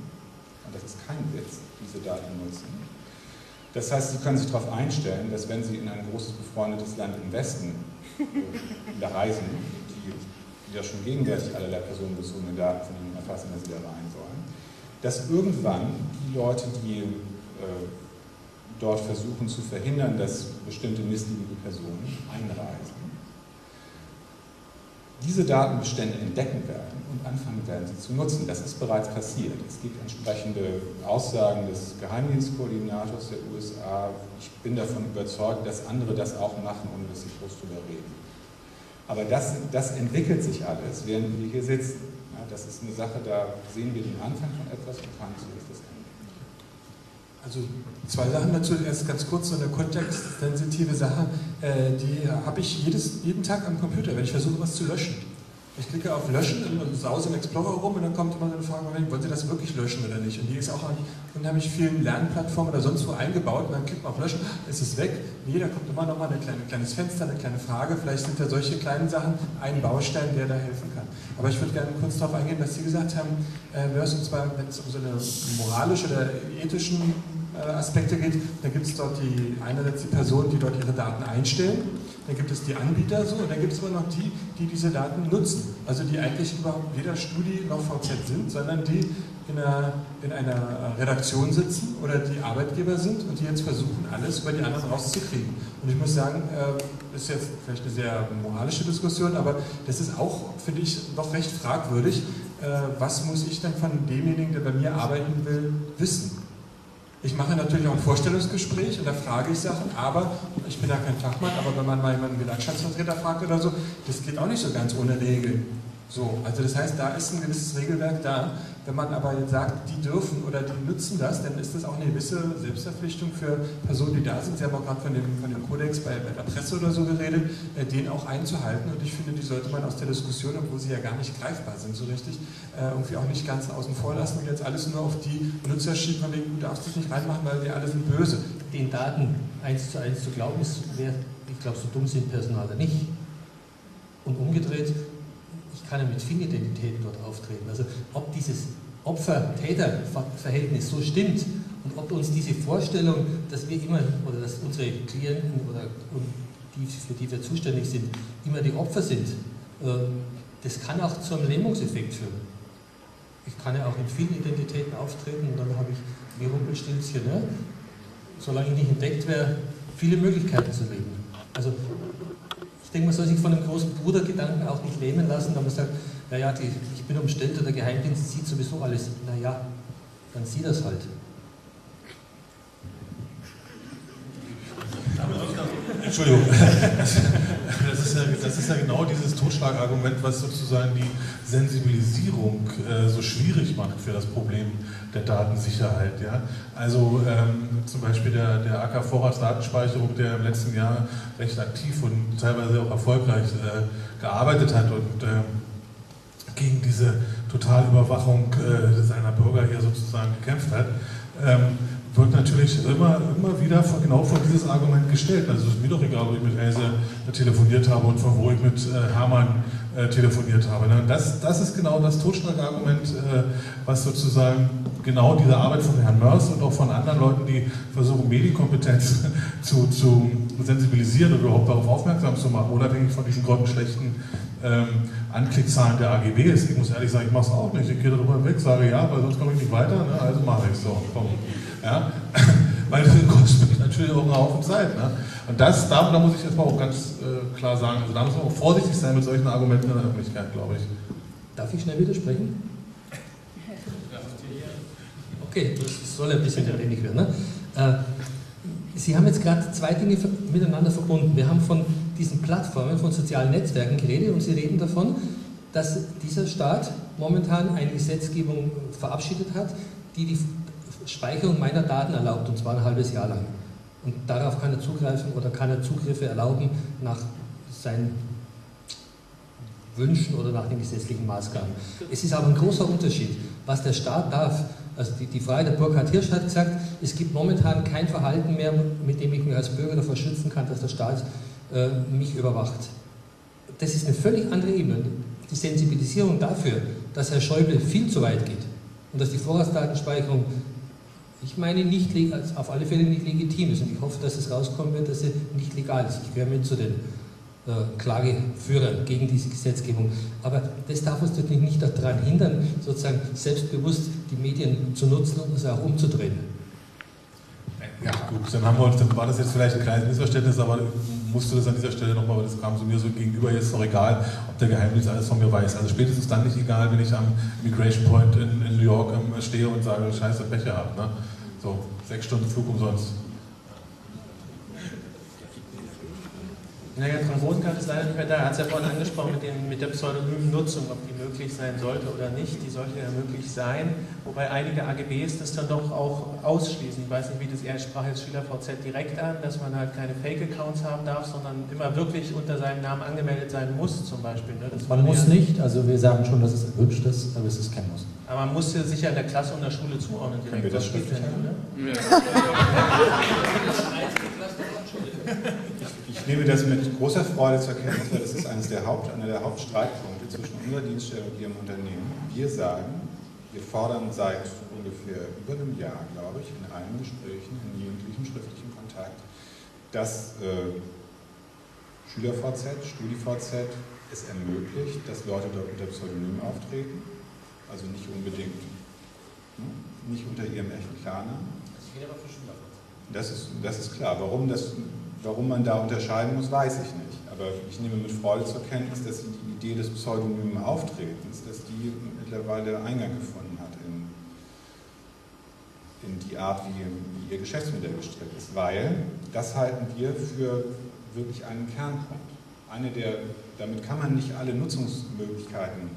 und das ist kein Witz, diese Daten nutzen. Das heißt, sie können sich darauf einstellen, dass wenn sie in ein großes befreundetes Land im Westen reisen, die ja schon gegenwärtig allerlei personenbezogene Daten von ihnen erfassen, dass sie da rein sollen, dass irgendwann die Leute, die dort versuchen zu verhindern, dass bestimmte missliebige Personen einreisen, diese Datenbestände entdecken werden und anfangen werden, sie zu nutzen. Das ist bereits passiert. Es gibt entsprechende Aussagen des Geheimdienstkoordinators der USA. Ich bin davon überzeugt, dass andere das auch machen, ohne dass sie groß drüber reden. Aber das entwickelt sich alles, während wir hier sitzen. Ja, das ist eine Sache, da sehen wir den Anfang von etwas und kann so ist das Ende. Also zwei Sachen dazu. Erst ganz kurz so eine kontextsensitive Sache. Die habe ich jeden Tag am Computer, wenn ich versuche, was zu löschen. Ich klicke auf Löschen und sause im Explorer rum und dann kommt immer so eine Frage, wollt ihr das wirklich löschen oder nicht? Und die ist auch an unheimlich vielen Lernplattformen oder sonst wo eingebaut. Und dann klickt man auf Löschen, ist es weg. Nee, da kommt immer nochmal ein kleines Fenster, eine kleine Frage. Vielleicht sind ja solche kleinen Sachen ein Baustein, der da helfen kann. Aber ich würde gerne kurz darauf eingehen, was Sie gesagt haben, Mörs, und zwar, wenn es um so eine moralische oder ethischen Aspekte geht, dann gibt es dort die einerseits die Personen, die dort ihre Daten einstellen, dann gibt es die Anbieter so und dann gibt es immer noch die, die diese Daten nutzen, also die eigentlich überhaupt weder Studi noch VZ sind, sondern die in einer Redaktion sitzen oder die Arbeitgeber sind und die jetzt versuchen, alles über die anderen rauszukriegen. Und ich muss sagen, ist jetzt vielleicht eine sehr moralische Diskussion, aber das ist auch, finde ich, noch recht fragwürdig, was muss ich denn von demjenigen, der bei mir arbeiten will, wissen? Ich mache natürlich auch ein Vorstellungsgespräch und da frage ich Sachen, aber, ich bin da kein Fachmann, aber wenn man mal jemanden Gewerkschaftsvertreter fragt oder so, das geht auch nicht so ganz ohne Regeln. So, also das heißt, da ist ein gewisses Regelwerk da. Wenn man aber jetzt sagt, die dürfen oder die nutzen das, dann ist das auch eine gewisse Selbstverpflichtung für Personen, die da sind. Sie haben auch gerade von dem Kodex bei der Presse oder so geredet, den auch einzuhalten. Und ich finde, die sollte man aus der Diskussion, obwohl sie ja gar nicht greifbar sind so richtig, irgendwie auch nicht ganz außen vor lassen und jetzt alles nur auf die Nutzer schieben, von wegen, du darfst dich nicht reinmachen, weil wir alle sind böse. Den Daten 1:1 zu glauben, ist, ich glaube, so dumm sind Personale nicht. Und umgedreht, ich kann ja mit Fingeridentitäten dort auftreten. Also ob dieses Opfer-Täter-Verhältnis so stimmt und ob uns diese Vorstellung, dass wir immer, oder dass unsere Klienten oder die, für die wir zuständig sind, immer die Opfer sind, das kann auch zu einem Lähmungseffekt führen. Ich kann ja auch in vielen Identitäten auftreten und dann habe ich, wie Rumpelstilzchen, ne? Solange ich nicht entdeckt wäre, viele Möglichkeiten zu leben. Also, ich denke, man soll sich von dem großen Brudergedanken auch nicht lähmen lassen, da man sagt, naja, ich bin umstellt oder der Geheimdienst sieht sowieso alles. Naja, dann sieht das halt. Entschuldigung. Das ist ja genau dieses Totschlagargument, was sozusagen die Sensibilisierung so schwierig macht für das Problem der Datensicherheit. Ja? Also zum Beispiel der AK Vorratsdatenspeicherung, der im letzten Jahr recht aktiv und teilweise auch erfolgreich gearbeitet hat und gegen diese Totalüberwachung seiner Bürger hier sozusagen gekämpft hat, wird natürlich immer wieder genau vor dieses Argument gestellt. Also es ist mir doch egal, ob ich mit Else telefoniert habe und von wo ich mit Hermann telefoniert habe. Das ist genau das Totschlagargument, was sozusagen genau diese Arbeit von Herrn Mörs und auch von anderen Leuten, die versuchen, Medienkompetenz zu sensibilisieren oder überhaupt darauf aufmerksam zu machen, unabhängig von diesen grottenschlechten Anklickzahlen der AGBs. Ich muss ehrlich sagen, ich mache es auch nicht. Ich gehe darüber weg, sage ja, weil sonst komme ich nicht weiter, ne? Also mache ich es so. Komm. Ja? Weil das kostet mich natürlich auch einen Haufen Zeit. Ne? Und da muss ich jetzt mal auch ganz klar sagen, also da muss man auch vorsichtig sein mit solchen Argumenten in der Öffentlichkeit, glaube ich. Darf ich schnell widersprechen? Okay, das soll ein bisschen wenig werden. Ne? Sie haben jetzt gerade zwei Dinge miteinander verbunden. Wir haben von diesen Plattformen, von sozialen Netzwerken geredet und Sie reden davon, dass dieser Staat momentan eine Gesetzgebung verabschiedet hat, die Speicherung meiner Daten erlaubt, und zwar ein halbes Jahr lang. Und darauf kann er zugreifen oder kann er Zugriffe erlauben nach seinen Wünschen oder nach den gesetzlichen Maßgaben. Es ist aber ein großer Unterschied, was der Staat darf. Also die Frage, der Burkhard Hirsch hat gesagt, es gibt momentan kein Verhalten mehr, mit dem ich mich als Bürger davor schützen kann, dass der Staat mich überwacht. Das ist eine völlig andere Ebene. Die Sensibilisierung dafür, dass Herr Schäuble viel zu weit geht und dass die Vorratsdatenspeicherung, ich meine, nicht auf alle Fälle nicht legitim ist, und ich hoffe, dass es rauskommen wird, dass sie nicht legal ist. Ich gehöre mit zu den Klageführern gegen diese Gesetzgebung. Aber das darf uns natürlich nicht daran hindern, sozusagen selbstbewusst die Medien zu nutzen und es auch umzudrehen. Ja gut, dann war das jetzt vielleicht ein kleines Missverständnis, aber musste das an dieser Stelle nochmal, weil das kam zu mir so gegenüber, jetzt doch egal, ob der Geheimdienst alles von mir weiß. Also spätestens dann nicht egal, wenn ich am Migration Point in New York stehe und sage, scheiße, Pech gehabt, ne? So, 6 Stunden Flug umsonst. Naja, Trambosenkarte ist leider nicht mehr da. Er hat es ja vorhin angesprochen mit der pseudonymen Nutzung, ob die möglich sein sollte oder nicht. Die sollte ja möglich sein, wobei einige AGBs das dann doch auch ausschließen. Ich weiß nicht, wie das er sprach jetzt SchülerVZ direkt an, dass man halt keine Fake-Accounts haben darf, sondern immer wirklich unter seinem Namen angemeldet sein muss, zum Beispiel. Ne? Das man muss ja nicht, also wir sagen schon, dass es erwünscht ist, aber es ist kein Muss. Aber man muss ja sicher in der Klasse und der Schule zuordnen. Können wir das schriftlich haben? Ja. Ich nehme das mit großer Freude zur Kenntnis, weil das ist einer der Hauptstreitpunkte zwischen unserer Dienststelle und Ihrem Unternehmen. Wir sagen, wir fordern seit ungefähr über einem Jahr, glaube ich, in allen Gesprächen, in jeglichem schriftlichen Kontakt, dass SchülerVZ, StudiVZ es ermöglicht, dass Leute dort unter Pseudonym auftreten, also nicht unbedingt, nicht unter ihrem echten Klarnamen. Das geht aber für SchülerVZ. Das ist klar. Warum man da unterscheiden muss, weiß ich nicht. Aber ich nehme mit Freude zur Kenntnis, dass die Idee des pseudonymen Auftretens, dass die mittlerweile Eingang gefunden hat in die Art, wie ihr Geschäftsmodell gestrickt ist. Weil das halten wir für wirklich einen Kernpunkt. Damit kann man nicht alle Nutzungsmöglichkeiten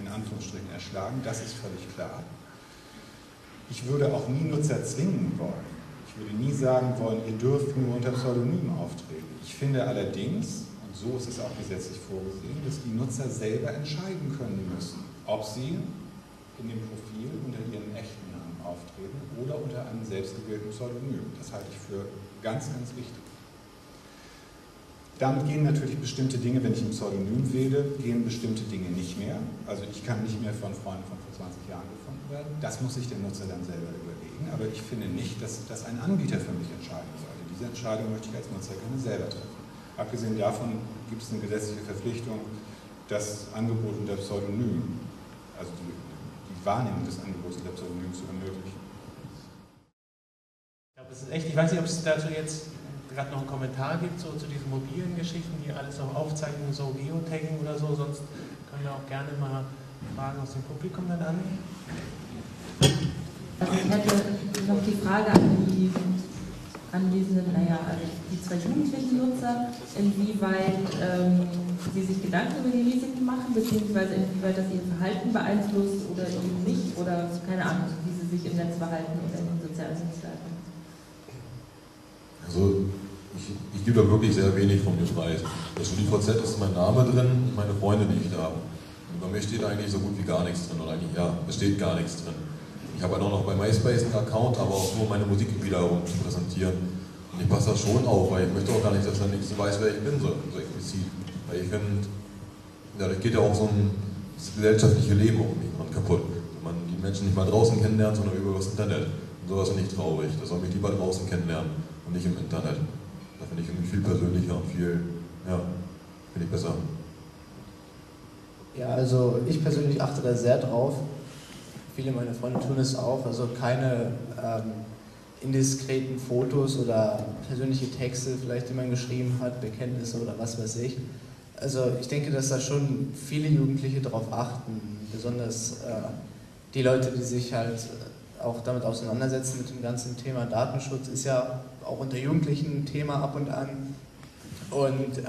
in Anführungsstrichen erschlagen, das ist völlig klar. Ich würde auch nie Nutzer zwingen wollen. Ich würde nie sagen wollen, ihr dürft nur unter Pseudonym auftreten. Ich finde allerdings, und so ist es auch gesetzlich vorgesehen, dass die Nutzer selber entscheiden können müssen, ob sie in dem Profil unter ihrem echten Namen auftreten oder unter einem selbstgewählten Pseudonym. Das halte ich für ganz, ganz wichtig. Damit gehen natürlich bestimmte Dinge, wenn ich ein Pseudonym wähle, gehen bestimmte Dinge nicht mehr. Also ich kann nicht mehr von Freunden von vor 20 Jahren gefunden werden. Das muss sich der Nutzer dann selber überlegen. Aber ich finde nicht, dass das ein Anbieter für mich entscheiden sollte. Diese Entscheidung möchte ich als Nutzer gerne selber treffen. Abgesehen davon gibt es eine gesetzliche Verpflichtung, das Angebot unter Pseudonym, also die Wahrnehmung des Angebots unter Pseudonym zu ermöglichen. Ja, das ist echt, ich weiß nicht, ob es dazu jetzt gerade noch einen Kommentar gibt, so zu diesen mobilen Geschichten, die alles noch aufzeichnen, so Geotagging oder so, sonst können wir auch gerne mal Fragen aus dem Publikum dann an. Ich hätte noch die Frage an die anwesenden, die zwei jugendlichen Nutzer, inwieweit sie sich Gedanken über die Risiken machen, beziehungsweise inwieweit das ihr Verhalten beeinflusst oder eben nicht, oder keine Ahnung, wie sie sich im Netz verhalten oder in den sozialen Netzwerken. Also ich gebe da wirklich sehr wenig von mir preis. Das StudiVZ ist mein Name drin und meine Freunde, die ich da habe. Und bei mir steht eigentlich so gut wie gar nichts drin. Oder eigentlich, ja, es steht gar nichts drin. Ich habe halt auch noch bei MySpace einen Account, aber auch nur meine Musik wiederum zu präsentieren. Und ich passe das schon auf, weil ich möchte auch gar nicht, dass der Nächste weiß, wer ich bin, so explizit. Weil ich finde, dadurch geht ja auch so ein gesellschaftliches Leben auch irgendwann kaputt. Wenn man die Menschen nicht mal draußen kennenlernt, sondern über das Internet. Und sowas finde ich traurig. Da soll mich lieber draußen kennenlernen und nicht im Internet. Da finde ich irgendwie viel persönlicher und viel, ja, finde ich besser. Ja, also ich persönlich achte da sehr drauf. Viele meiner Freunde tun es auch. Also keine indiskreten Fotos oder persönliche Texte, vielleicht die man geschrieben hat, Bekenntnisse oder was weiß ich. Also ich denke, dass da schon viele Jugendliche darauf achten. Besonders die Leute, die sich halt auch damit auseinandersetzen mit dem ganzen Thema Datenschutz, ist ja auch unter Jugendlichen ein Thema ab und an. Und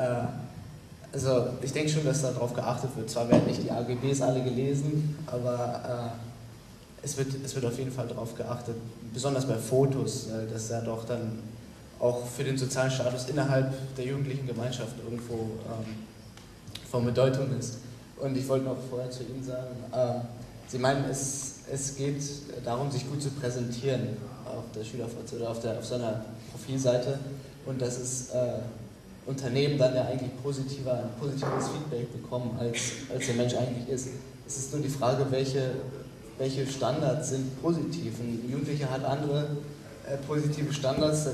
also ich denke schon, dass darauf geachtet wird. Zwar werden nicht die AGBs alle gelesen, aber es wird auf jeden Fall darauf geachtet, besonders bei Fotos, dass da doch dann auch für den sozialen Status innerhalb der jugendlichen Gemeinschaft irgendwo von Bedeutung ist. Und ich wollte noch vorher zu Ihnen sagen, Sie meinen, es geht darum, sich gut zu präsentieren auf der SchülerVZ oder auf so einer Profilseite, und dass es Unternehmen dann ja eigentlich positives Feedback bekommen, als der Mensch eigentlich ist. Es ist nur die Frage, welche Standards sind positiv. Ein Jugendlicher hat andere positive Standards.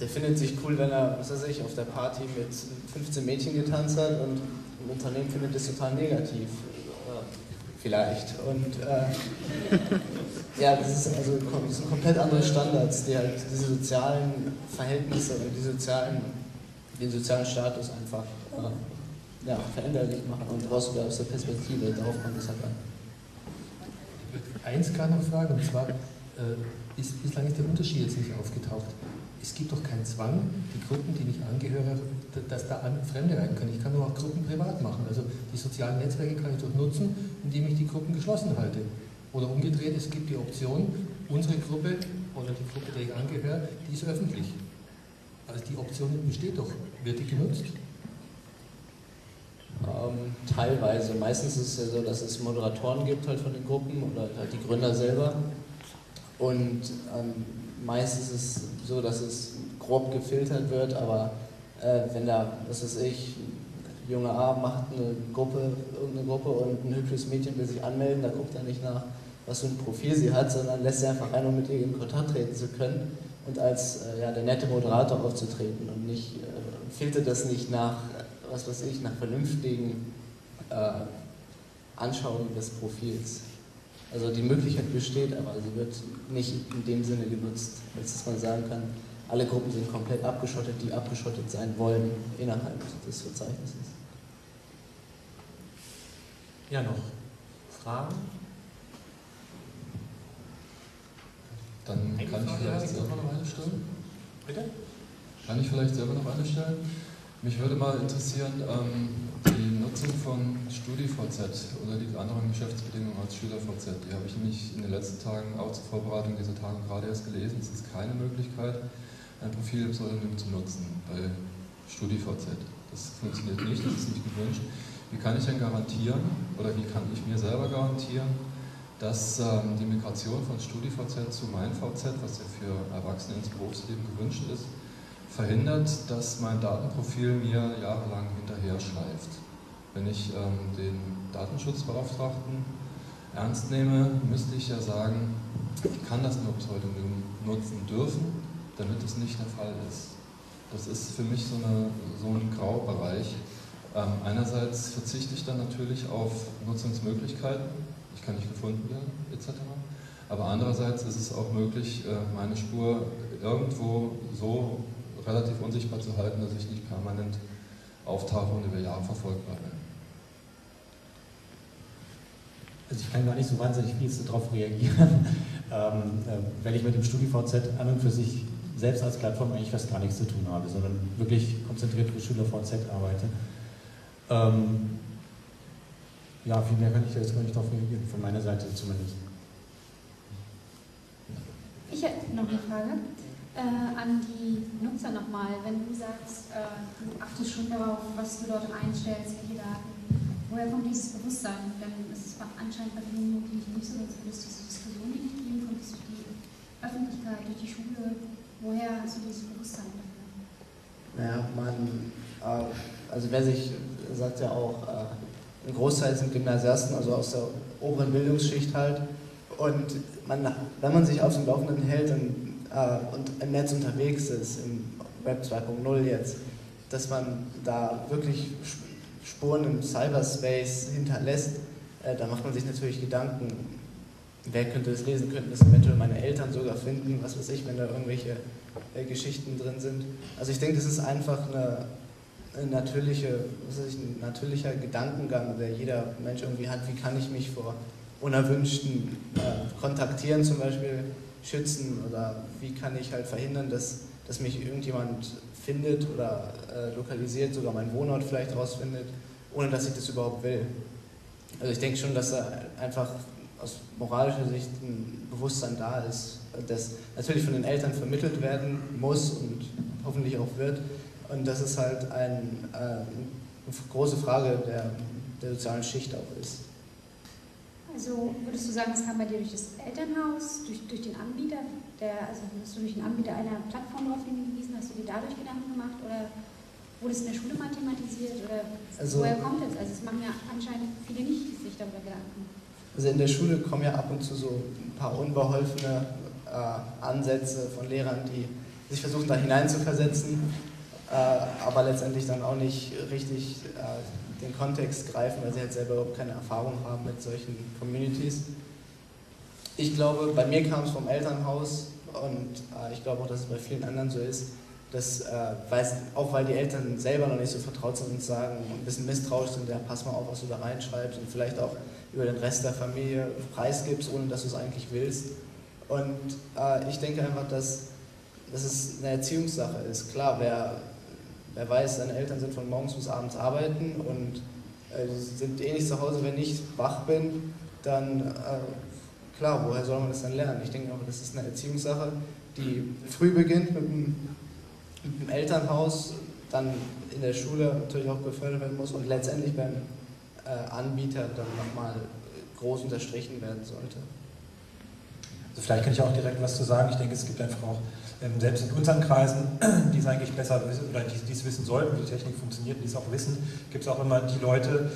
Der findet sich cool, wenn er, was weiß ich, auf der Party mit 15 Mädchen getanzt hat, und ein Unternehmen findet das total negativ. Vielleicht. Und ja, das sind komplett andere Standards, die halt diese sozialen Verhältnisse oder den sozialen Status einfach veränderlich machen, und raus wieder aus der Perspektive, darauf kommt es halt an. Eins kann noch fragen, und zwar, bislang ist der Unterschied jetzt nicht aufgetaucht. Es gibt doch keinen Zwang, die Gruppen, die nicht angehören, dass da Fremde rein können. Ich kann aber auch Gruppen privat machen. Also die sozialen Netzwerke kann ich doch nutzen, indem ich die Gruppen geschlossen halte. Oder umgedreht, es gibt die Option, unsere Gruppe oder die Gruppe, der ich angehöre, die ist öffentlich. Also die Option besteht doch. Wird die genutzt? Teilweise. Meistens ist es ja so, dass es Moderatoren gibt halt von den Gruppen oder halt die Gründer selber. Und meistens ist es so, dass es grob gefiltert wird, aber wenn da, was weiß ich, Junge A macht eine Gruppe, irgendeine Gruppe und ein hübsches Mädchen will sich anmelden, da guckt er nicht nach, was für ein Profil sie hat, sondern lässt sie einfach ein, um mit ihr in Kontakt treten zu können und als der nette Moderator aufzutreten und nicht, filtert das nicht nach, was weiß ich, nach vernünftigen Anschauungen des Profils. Also die Möglichkeit besteht, aber sie wird nicht in dem Sinne genutzt, als dass man sagen kann, alle Gruppen sind komplett abgeschottet, die abgeschottet sein wollen innerhalb des Verzeichnisses. Ja, noch Fragen? Dann kann ich vielleicht selber noch eine stellen. Bitte? Kann ich vielleicht selber noch eine stellen? Mich würde mal interessieren, die Nutzung von StudiVZ oder die anderen Geschäftsbedingungen als schülerVZ. Die habe ich nämlich in den letzten Tagen auch zur Vorbereitung dieser Tage gerade erst gelesen. Es ist keine Möglichkeit, ein Profilpseudonym zu nutzen bei StudiVZ. Das funktioniert nicht, das ist nicht gewünscht. Wie kann ich denn garantieren, oder wie kann ich mir selber garantieren, dass die Migration von StudiVZ zu MeinVZ, was ja für Erwachsene ins Berufsleben gewünscht ist, verhindert, dass mein Datenprofil mir jahrelang hinterher schleift? Wenn ich den Datenschutzbeauftragten ernst nehme, müsste ich ja sagen, ich kann das nur Pseudonym nutzen dürfen, damit es nicht der Fall ist. Das ist für mich so ein Graubereich. Einerseits verzichte ich dann natürlich auf Nutzungsmöglichkeiten, ich kann nicht gefunden werden, etc. Aber andererseits ist es auch möglich, meine Spur irgendwo so relativ unsichtbar zu halten, dass ich nicht permanent auftauche und über Jahre verfolgbar bin. Also ich kann gar nicht so wahnsinnig viel darauf reagieren, weil ich mit dem StudiVZ an und für sich selbst als Plattform eigentlich fast gar nichts zu tun habe, sondern wirklich konzentriert für SchülerVZ arbeite. Ja, viel mehr kann ich da jetzt gar nicht darauf reagieren, von meiner Seite zumindest. Ich hätte noch eine Frage. An die Nutzer nochmal, wenn du sagst, du achtest schon darauf, was du dort einstellst, welche Daten, woher kommt dieses Bewusstsein? Denn es macht anscheinend bei den Jugendlichen nicht so, sonst würde es diese Diskussion nicht geben, kommt es durch die Öffentlichkeit, durch die Schule, woher hast du dieses Bewusstsein dafür? Naja, also wer sich, sagt ja auch, ein Großteil sind Gymnasiasten, also aus der oberen Bildungsschicht halt, und wenn man sich auf dem Laufenden hält, dann und im Netz unterwegs ist, im Web 2.0 jetzt, dass man da wirklich Spuren im Cyberspace hinterlässt, da macht man sich natürlich Gedanken, wer könnte das lesen, könnten das eventuell meine Eltern sogar finden, was weiß ich, wenn da irgendwelche Geschichten drin sind. Also ich denke, das ist einfach ein natürlicher Gedankengang, der jeder Mensch irgendwie hat, wie kann ich mich vor unerwünschten Kontaktieren zum Beispiel schützen oder wie kann ich halt verhindern, dass mich irgendjemand findet oder lokalisiert, sogar meinen Wohnort vielleicht rausfindet, ohne dass ich das überhaupt will. Also ich denke schon, dass da einfach aus moralischer Sicht ein Bewusstsein da ist, das natürlich von den Eltern vermittelt werden muss und hoffentlich auch wird. Und das ist halt eine große Frage der sozialen Schicht auch ist. Also würdest du sagen, das kam bei dir durch das Elternhaus, durch den Anbieter, also hast du durch den Anbieter einer Plattform darauf hingewiesen, hast du dir dadurch Gedanken gemacht oder wurde es in der Schule mal thematisiert oder also, woher kommt das? Also es machen ja anscheinend viele nicht sich darüber Gedanken. Also in der Schule kommen ja ab und zu so ein paar unbeholfene Ansätze von Lehrern, die sich versuchen da hineinzuversetzen, aber letztendlich dann auch nicht richtig den Kontext greifen, weil sie halt selber überhaupt keine Erfahrung haben mit solchen Communities. Ich glaube, bei mir kam es vom Elternhaus und ich glaube auch, dass es bei vielen anderen so ist, dass, auch weil die Eltern selber noch nicht so vertraut sind und sagen, ein bisschen misstrauisch sind, ja, pass mal auf, was du da reinschreibst und vielleicht auch über den Rest der Familie preisgibst, ohne dass du es eigentlich willst. Und ich denke einfach, dass es eine Erziehungssache ist. Klar, Wer weiß, seine Eltern sind von morgens bis abends arbeiten und sind eh nicht zu Hause. Wenn ich wach bin, dann klar, woher soll man das dann lernen? Ich denke auch, das ist eine Erziehungssache, die früh beginnt mit dem Elternhaus, dann in der Schule natürlich auch gefördert werden muss und letztendlich beim Anbieter dann nochmal groß unterstrichen werden sollte. Also vielleicht kann ich auch direkt was zu sagen. Ich denke, es gibt einfach auch, selbst in unseren Kreisen, die es eigentlich besser wissen oder die es wissen sollten, wie die Technik funktioniert, die es auch wissen, gibt es auch immer die Leute,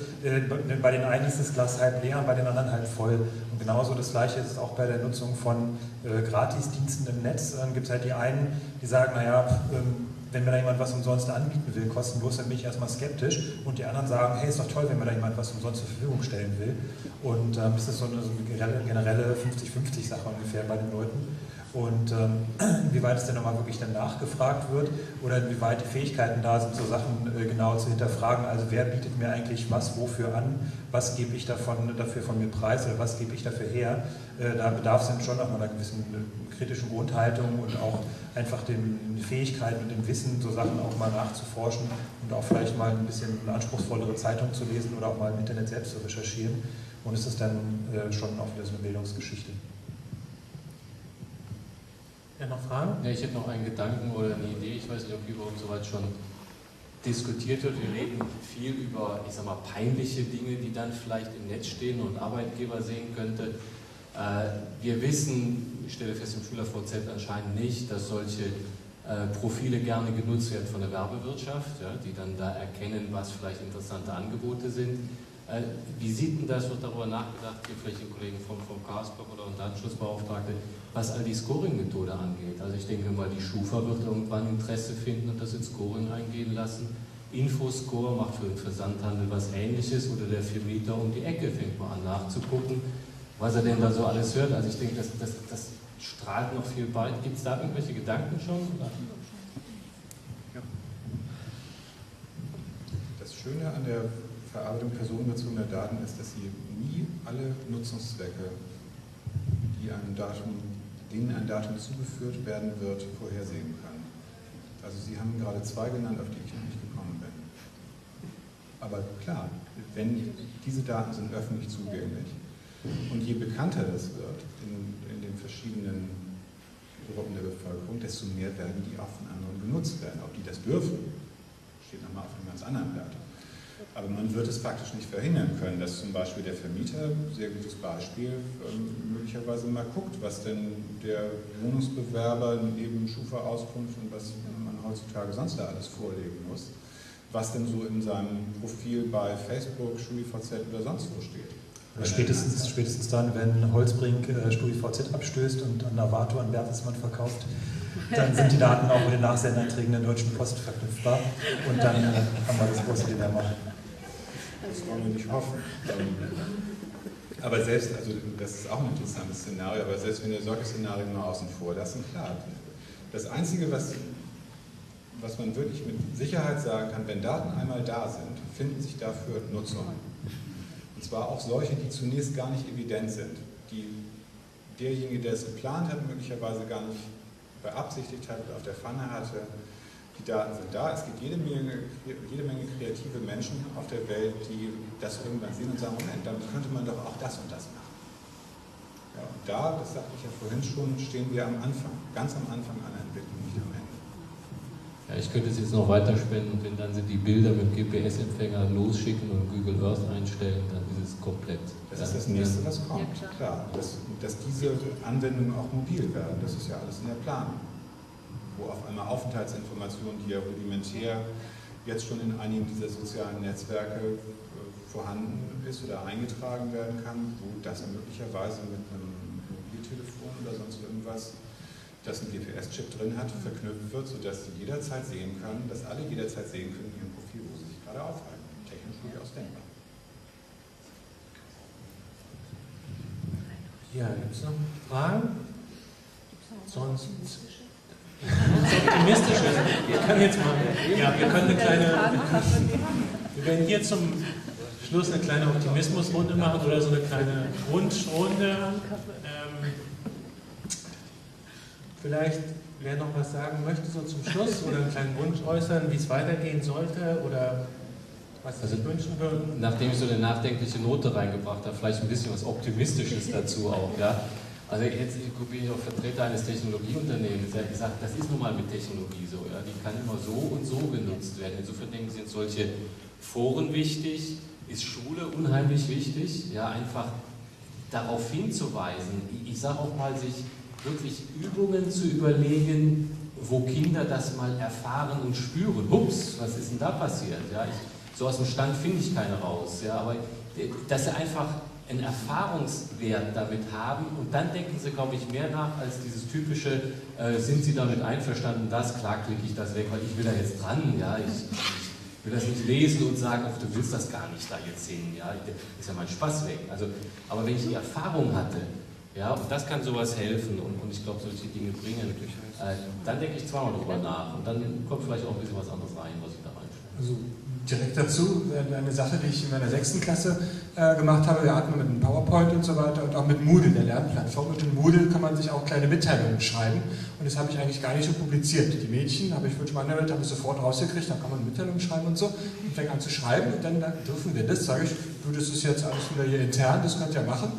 bei den einen ist das Glas halb leer und bei den anderen halb voll. Und genauso das Gleiche ist es auch bei der Nutzung von Gratisdiensten im Netz. Dann gibt es halt die einen, die sagen, naja, wenn mir da jemand was umsonst anbieten will, kostenlos, dann bin ich erstmal skeptisch. Und die anderen sagen, hey, ist doch toll, wenn mir da jemand was umsonst zur Verfügung stellen will. Und das ist so eine generelle 50-50-Sache ungefähr bei den Leuten. Und inwieweit es denn nochmal wirklich dann nachgefragt wird oder inwieweit die Fähigkeiten da sind, so Sachen genau zu hinterfragen. Also wer bietet mir eigentlich was wofür an, was gebe ich dafür von mir preis oder was gebe ich dafür her. Da bedarf es dann schon nochmal einer gewissen kritischen Grundhaltung und auch einfach den Fähigkeiten und dem Wissen, so Sachen auch mal nachzuforschen und auch vielleicht mal ein bisschen eine anspruchsvollere Zeitung zu lesen oder auch mal im Internet selbst zu recherchieren. Und es ist dann schon auch wieder so eine Bildungsgeschichte. Ja, noch Fragen? Ja, ich hätte noch einen Gedanken oder eine Idee, ich weiß nicht, ob die überhaupt soweit schon diskutiert wird. Wir reden viel über, ich sag mal, peinliche Dinge, die dann vielleicht im Netz stehen und Arbeitgeber sehen könnte. Wir wissen, ich stelle fest, im SchülerVZ anscheinend nicht, dass solche Profile gerne genutzt werden von der Werbewirtschaft, ja, die dann da erkennen, was vielleicht interessante Angebote sind. Wie sieht denn das, wird darüber nachgedacht, hier vielleicht die Kollegen vom Chaos Club oder unser Datenschutzbeauftragte, was all die Scoring-Methode angeht. Also ich denke mal, die Schufa wird irgendwann Interesse finden und das in Scoring eingehen lassen. Infoscore macht für den Versandhandel was Ähnliches oder der Vermieter um die Ecke fängt mal an nachzugucken, was er denn da so alles hört. Also ich denke, das strahlt noch viel bald. Gibt es da irgendwelche Gedanken schon? Das Schöne an der Verarbeitung personenbezogener Daten ist, dass sie nie alle Nutzungszwecke, denen ein Datum zugeführt werden wird, vorhersehen kann. Also Sie haben gerade zwei genannt, auf die ich noch nicht gekommen bin. Aber klar, wenn diese Daten sind öffentlich zugänglich. Und je bekannter das wird in den verschiedenen Gruppen der Bevölkerung, desto mehr werden die auch von anderen genutzt werden. Ob die das dürfen, steht nochmal auf einem ganz anderen Blatt. Aber man wird es praktisch nicht verhindern können, dass zum Beispiel der Vermieter, sehr gutes Beispiel, möglicherweise mal guckt, was denn der Wohnungsbewerber neben Schufa-Auskunft und was man heutzutage sonst da alles vorlegen muss, was denn so in seinem Profil bei Facebook, StudiVZ oder sonst wo steht. Spätestens dann, wenn Holtzbrinck StudiVZ abstößt und an Navato an Bertelsmann verkauft, dann sind die Daten auch mit den Nachsendereinträgen der Deutschen Post verknüpfbar und dann haben wir das große Dilemma. Das wollen wir nicht hoffen. Aber selbst, also das ist auch ein interessantes Szenario, aber selbst wenn wir solche Szenarien mal außen vor lassen, klar. Das Einzige, was man wirklich mit Sicherheit sagen kann, wenn Daten einmal da sind, finden sich dafür Nutzer. Und zwar auch solche, die zunächst gar nicht evident sind, die derjenige, der es geplant hat, möglicherweise gar nicht beabsichtigt hat oder auf der Pfanne hatte. Die Daten sind da. Es gibt jede Menge kreative Menschen auf der Welt, die das irgendwann sehen und sagen, Moment, dann könnte man doch auch das und das machen. Ja, und da, das sagte ich ja vorhin schon, stehen wir am Anfang, ganz am Anfang einer Entwicklung, nicht am Ende. Ja, ich könnte es jetzt noch weiterspenden und wenn dann sie die Bilder mit GPS-Empfängern losschicken und Google Earth einstellen, dann ist es komplett. Das ist das Nächste, was kommt. Ja, klar, dass diese Anwendungen auch mobil werden, das ist ja alles in der Planung. Wo auf einmal Aufenthaltsinformationen, die ja rudimentär jetzt schon in einigen dieser sozialen Netzwerke vorhanden ist oder eingetragen werden kann, wo das möglicherweise mit einem Mobiltelefon oder sonst irgendwas, dass ein GPS-Chip drin hat, verknüpft wird, sodass sie jederzeit sehen können, dass alle jederzeit sehen können in ihrem Profil, wo sie sich gerade aufhalten. Technisch durchaus denkbar. Ja, gibt es noch Fragen? Sonst optimistisch. Wir können jetzt mal, ja, wir können eine kleine, wir werden hier zum Schluss eine kleine Optimismusrunde machen oder so eine kleine Wunschrunde. Vielleicht Wer noch was sagen möchte, so zum Schluss, oder einen kleinen Wunsch äußern, wie es weitergehen sollte, oder was Sie sich wünschen würden? Nachdem ich so eine nachdenkliche Note reingebracht habe, vielleicht ein bisschen was Optimistisches dazu auch. Ja? Also jetzt bin ich auch Vertreter eines Technologieunternehmens, der hat gesagt, das ist nun mal mit Technologie so, ja? Die kann immer so und so genutzt werden. Insofern denken Sie, sind solche Foren wichtig, ist Schule unheimlich wichtig, ja, einfach darauf hinzuweisen, ich sage auch mal, sich wirklich Übungen zu überlegen, wo Kinder das mal erfahren und spüren. Ups, was ist denn da passiert? Ja, so aus dem Stand finde ich keine raus. Ja, aber dass sie einfach einen Erfahrungswert damit haben und dann denken sie, glaube ich, mehr nach als dieses typische, sind sie damit einverstanden, das, klar klicke ich das weg, weil ich will da jetzt dran. Ja, ich will das nicht lesen und sagen, ach, du willst das gar nicht da jetzt sehen. Ja, ist ja mein Spaß weg. Also, aber wenn ich die Erfahrung hatte, ja, und das kann sowas helfen und ich glaube, solche Dinge bringen. Dann denke ich zweimal drüber nach und dann kommt vielleicht auch ein bisschen was anderes rein, was ich da reinstelle. Also direkt dazu, eine Sache, die ich in meiner 6. Klasse gemacht habe, da hatten wir mit einem PowerPoint und so weiter und auch mit Moodle, der Lernplattform. Und in Moodle kann man sich auch kleine Mitteilungen schreiben und das habe ich eigentlich gar nicht so publiziert. Die Mädchen, habe ich von Schwanderwelt, habe ich sofort rausgekriegt, da kann man Mitteilungen schreiben und so. Und fängt an zu schreiben und dann dürfen wir das, sage ich, du, das ist jetzt alles wieder hier intern, das könnt ihr machen.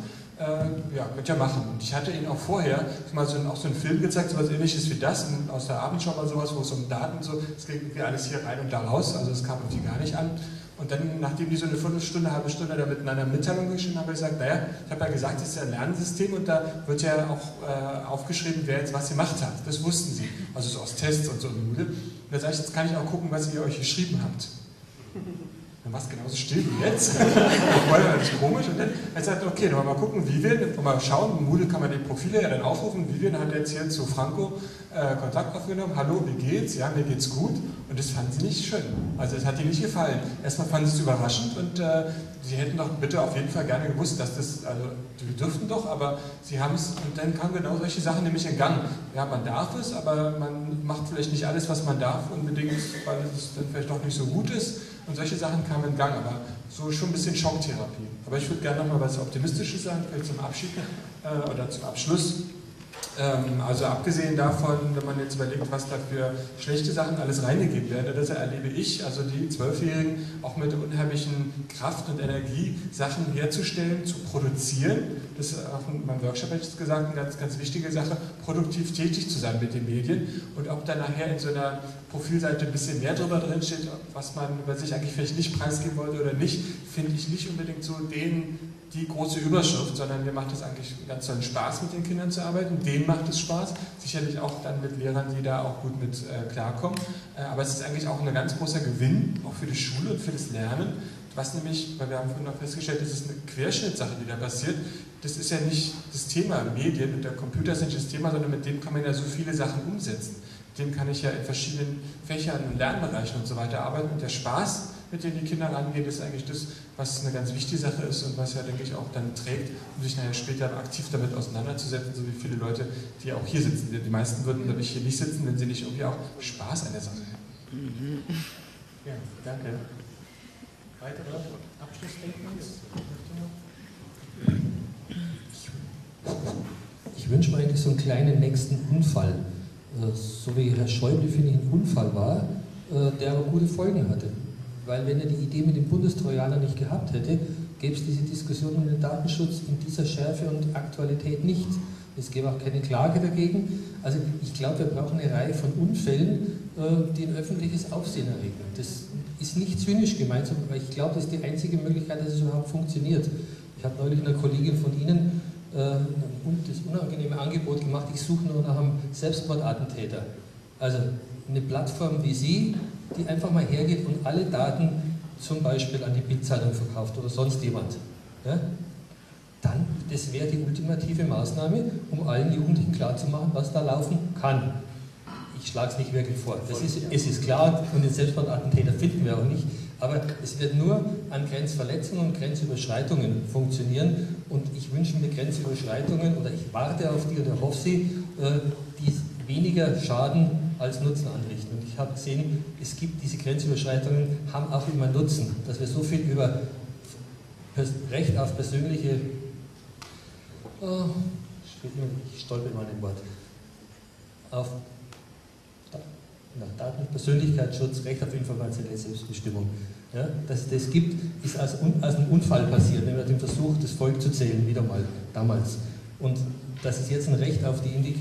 Ja, könnt ihr machen. Und ich hatte Ihnen auch vorher mal so einen Film gezeigt, so was Ähnliches wie das, aus der Abendschau mal sowas, wo es um Daten und so, es ging alles hier rein und da raus, also es kam auf die gar nicht an. Und dann, nachdem die so eine Viertelstunde, halbe Stunde da miteinander Mitteilung geschrieben haben, habe ich gesagt, naja, ich habe ja gesagt, das ist ja ein Lernsystem und da wird ja auch aufgeschrieben, wer jetzt was gemacht hat. Das wussten sie, also so aus Tests und so. Und da sage ich, jetzt kann ich auch gucken, was ihr euch geschrieben habt. Dann war es genauso still wie jetzt. Das ist komisch. Und dann hat er gesagt, okay, dann mal gucken, wie wir, mal schauen, Moodle kann man die Profile ja dann aufrufen. Vivian hat jetzt hier zu Franco Kontakt aufgenommen. Hallo, wie geht's? Ja, mir geht's gut. Und das fand sie nicht schön. Also das hat ihr nicht gefallen. Erstmal fand sie es überraschend und sie hätten doch bitte auf jeden Fall gerne gewusst, dass das, also wir dürften doch, aber sie haben es, und dann kamen genau solche Sachen nämlich in Gang. Ja, man darf es, aber man macht vielleicht nicht alles, was man darf unbedingt, weil es dann vielleicht doch nicht so gut ist. Und solche Sachen kamen in Gang, aber so schon ein bisschen Schocktherapie. Aber ich würde gerne nochmal was Optimistisches sagen, vielleicht zum Abschied oder zum Abschluss. Also abgesehen davon, wenn man jetzt überlegt, was da für schlechte Sachen alles reingegeben werden, das erlebe ich, also die 12-Jährigen, auch mit der unheimlichen Kraft und Energie, Sachen herzustellen, zu produzieren. Das ist auch in meinem Workshop, habe ich gesagt, eine ganz, ganz wichtige Sache, produktiv tätig zu sein mit den Medien. Und ob da nachher in so einer Profilseite ein bisschen mehr drüber drin steht, was man über sich eigentlich vielleicht nicht preisgeben wollte oder nicht, finde ich nicht unbedingt so die große Überschrift, sondern mir macht es eigentlich ganz tollen Spaß, mit den Kindern zu arbeiten. Denen macht es Spaß, sicherlich auch dann mit Lehrern, die da auch gut mit klarkommen. Aber es ist eigentlich auch ein ganz großer Gewinn, auch für die Schule und für das Lernen, was nämlich, weil wir haben vorhin noch festgestellt, das ist eine Querschnittsache, die da passiert. Das ist ja nicht das Thema Medien und der Computer ist nicht das Thema, sondern mit dem kann man ja so viele Sachen umsetzen. Mit dem kann ich ja in verschiedenen Fächern und Lernbereichen und so weiter arbeiten. Und der Spaß, mit denen die Kinder rangehen, ist eigentlich das, was eine ganz wichtige Sache ist und was ja, denke ich, auch dann trägt, um sich nachher später aktiv damit auseinanderzusetzen, so wie viele Leute, die auch hier sitzen. Die meisten würden, glaube ich, hier nicht sitzen, wenn sie nicht irgendwie auch Spaß an der Sache hätten. Ja, danke. Weitere Abschlussdenken? Ich wünsche mir eigentlich so einen kleinen nächsten Unfall. So wie Herr Schäuble, finde ich, ein Unfall war, der aber gute Folgen hatte. Weil wenn er die Idee mit dem Bundestrojaner nicht gehabt hätte, gäbe es diese Diskussion um den Datenschutz in dieser Schärfe und Aktualität nicht. Es gäbe auch keine Klage dagegen. Also ich glaube, wir brauchen eine Reihe von Unfällen, die ein öffentliches Aufsehen erregen. Das ist nicht zynisch gemeint, sondern ich glaube, das ist die einzige Möglichkeit, dass es überhaupt funktioniert. Ich habe neulich einer Kollegin von Ihnen das unangenehme Angebot gemacht, ich suche nur nach einem Selbstmordattentäter. Also eine Plattform wie Sie, die einfach mal hergeht und alle Daten zum Beispiel an die Bild-Zeitung verkauft oder sonst jemand. Ja? Dann, das wäre die ultimative Maßnahme, um allen Jugendlichen klarzumachen, was da laufen kann. Ich schlage es nicht wirklich vor. Es ist klar und den Selbstmordattentäter finden wir auch nicht. Aber es wird nur an Grenzverletzungen und Grenzüberschreitungen funktionieren. Und ich wünsche mir Grenzüberschreitungen oder ich warte auf die oder hoffe sie, die weniger Schaden als Nutzen anrichten. Und ich habe gesehen, es gibt diese Grenzüberschreitungen, haben auch immer Nutzen, dass wir so viel über Recht auf persönliche, ich stolper mal dem Wort, auf nach Daten- und Persönlichkeitsschutz, Recht auf informationelle Selbstbestimmung. Ja, dass es das gibt, ist als ein Unfall passiert, nämlich dem Versuch, das Volk zu zählen, wieder mal damals. Und dass es jetzt ein Recht auf die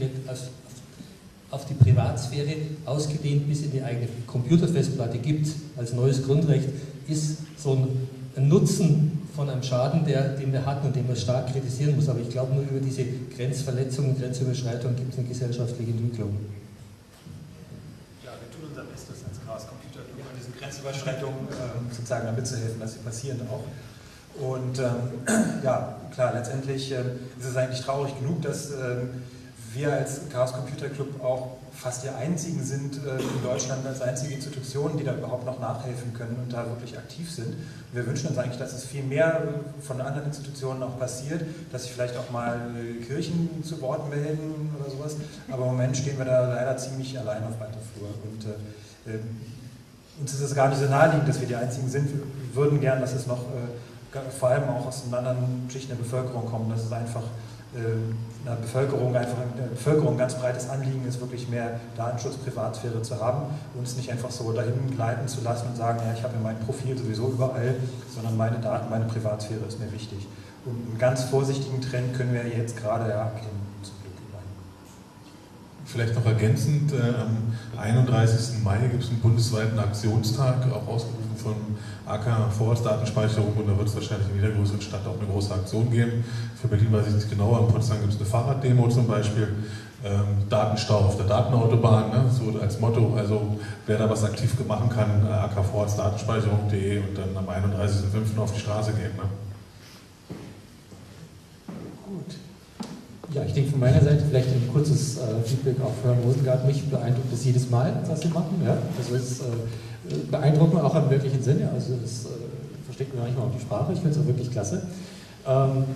auf die Privatsphäre ausgedehnt bis in die eigene Computerfestplatte gibt, als neues Grundrecht, ist so ein Nutzen von einem Schaden, den wir hatten und den man stark kritisieren muss. Aber ich glaube, nur über diese Grenzverletzungen und Grenzüberschreitungen gibt es eine gesellschaftliche Entwicklung. Ja, wir tun unser Bestes als Chaos Computer Club, an diesen Grenzüberschreitungen sozusagen damit zu helfen, dass sie passieren auch. Und ja, klar, letztendlich ist es eigentlich traurig genug, dass wir als Chaos Computer Club auch fast die einzigen sind in Deutschland, als einzige Institutionen, die da überhaupt noch nachhelfen können und da wirklich aktiv sind. Und wir wünschen uns eigentlich, dass es viel mehr von anderen Institutionen auch passiert, dass sich vielleicht auch mal Kirchen zu Wort melden oder sowas. Aber im Moment stehen wir da leider ziemlich allein auf weiter Flur. Und uns ist es gar nicht so naheliegend, dass wir die einzigen sind. Wir würden gern, dass es noch vor allem auch aus den anderen Schichten der Bevölkerung kommt, dass es einfach in der Bevölkerung ein ganz breites Anliegen ist, wirklich mehr Datenschutz, Privatsphäre zu haben und es nicht einfach so dahin gleiten zu lassen und sagen, ja, ich habe ja mein Profil sowieso überall, sondern meine Daten, meine Privatsphäre ist mir wichtig. Und einen ganz vorsichtigen Trend können wir jetzt gerade erkennen. Vielleicht noch ergänzend, am 31. Mai gibt es einen bundesweiten Aktionstag, auch ausgerufen von AK Vorratsdatenspeicherung, und da wird es wahrscheinlich in jeder größeren Stadt auch eine große Aktion geben. Für Berlin weiß ich nicht genau, aber in Potsdam gibt es eine Fahrraddemo zum Beispiel, Datenstau auf der Datenautobahn, ne? So als Motto, also wer da was aktiv machen kann, AK Vorratsdatenspeicherung.de und dann am 31.05. auf die Straße gehen. Ne? Ja, ich denke von meiner Seite vielleicht ein kurzes Feedback auch für Herrn Rosenberg. Mich beeindruckt das jedes Mal, was Sie machen. Ja? Also es ist beeindruckend auch im wirklichen Sinne. Also das versteckt mir manchmal auch die Sprache. Ich finde es auch wirklich klasse.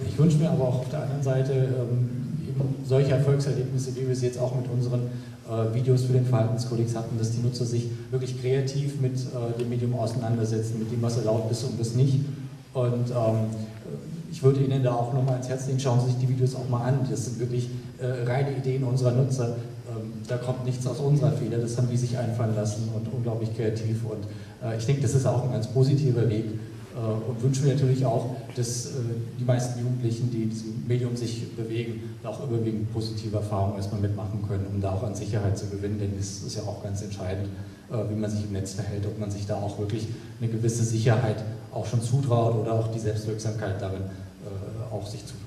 Ich wünsche mir aber auch auf der anderen Seite eben solche Erfolgserlebnisse, wie wir sie jetzt auch mit unseren Videos für den Verhaltenskodex hatten, dass die Nutzer sich wirklich kreativ mit dem Medium auseinandersetzen, mit dem, was erlaubt ist und was nicht. Und ich würde Ihnen da auch nochmal ans Herz legen, schauen Sie sich die Videos auch mal an. Das sind wirklich reine Ideen unserer Nutzer. Da kommt nichts aus unserer Feder, das haben die sich einfallen lassen und unglaublich kreativ. Und ich denke, das ist auch ein ganz positiver Weg und wünschen wir natürlich auch, dass die meisten Jugendlichen, die in diesem Medium sich bewegen, auch überwiegend positive Erfahrungen erstmal mitmachen können, um da auch an Sicherheit zu gewinnen, denn das ist ja auch ganz entscheidend, wie man sich im Netz verhält, ob man sich da auch wirklich eine gewisse Sicherheit auch schon zutraut oder auch die Selbstwirksamkeit darin auch sich zutraut.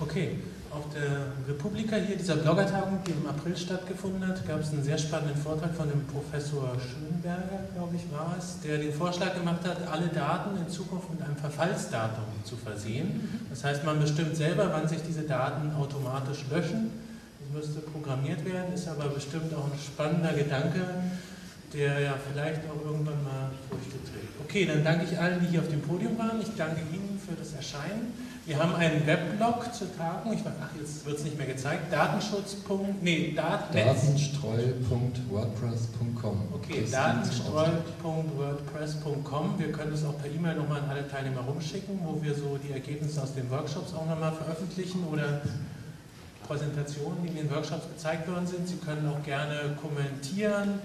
Okay, auf der Republika hier, dieser Bloggertagung, die im April stattgefunden hat, gab es einen sehr spannenden Vortrag von dem Professor Schönberger, glaube ich war es, der den Vorschlag gemacht hat, alle Daten in Zukunft mit einem Verfallsdatum zu versehen. Das heißt, man bestimmt selber, wann sich diese Daten automatisch löschen. Das müsste programmiert werden, ist aber bestimmt auch ein spannender Gedanke, der ja vielleicht auch irgendwann mal Früchte trägt. Okay, dann danke ich allen, die hier auf dem Podium waren. Ich danke Ihnen für das Erscheinen. Wir haben einen Weblog zur Tagung. Ich meine, ach, jetzt wird es nicht mehr gezeigt. Datenstreu.wordpress.com. Okay, Datenstreu.wordpress.com. Wir können es auch per E-Mail nochmal an alle Teilnehmer rumschicken, wo wir so die Ergebnisse aus den Workshops auch nochmal veröffentlichen oder Präsentationen, die in den Workshops gezeigt worden sind. Sie können auch gerne kommentieren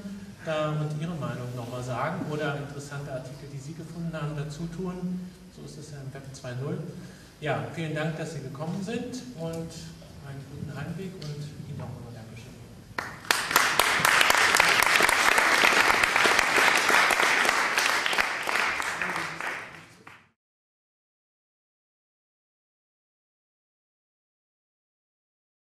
und Ihre Meinung nochmal sagen oder interessante Artikel, die Sie gefunden haben, dazu tun. So ist es ja im Web 2.0. Ja, vielen Dank, dass Sie gekommen sind und einen guten Heimweg und Ihnen nochmal Dankeschön.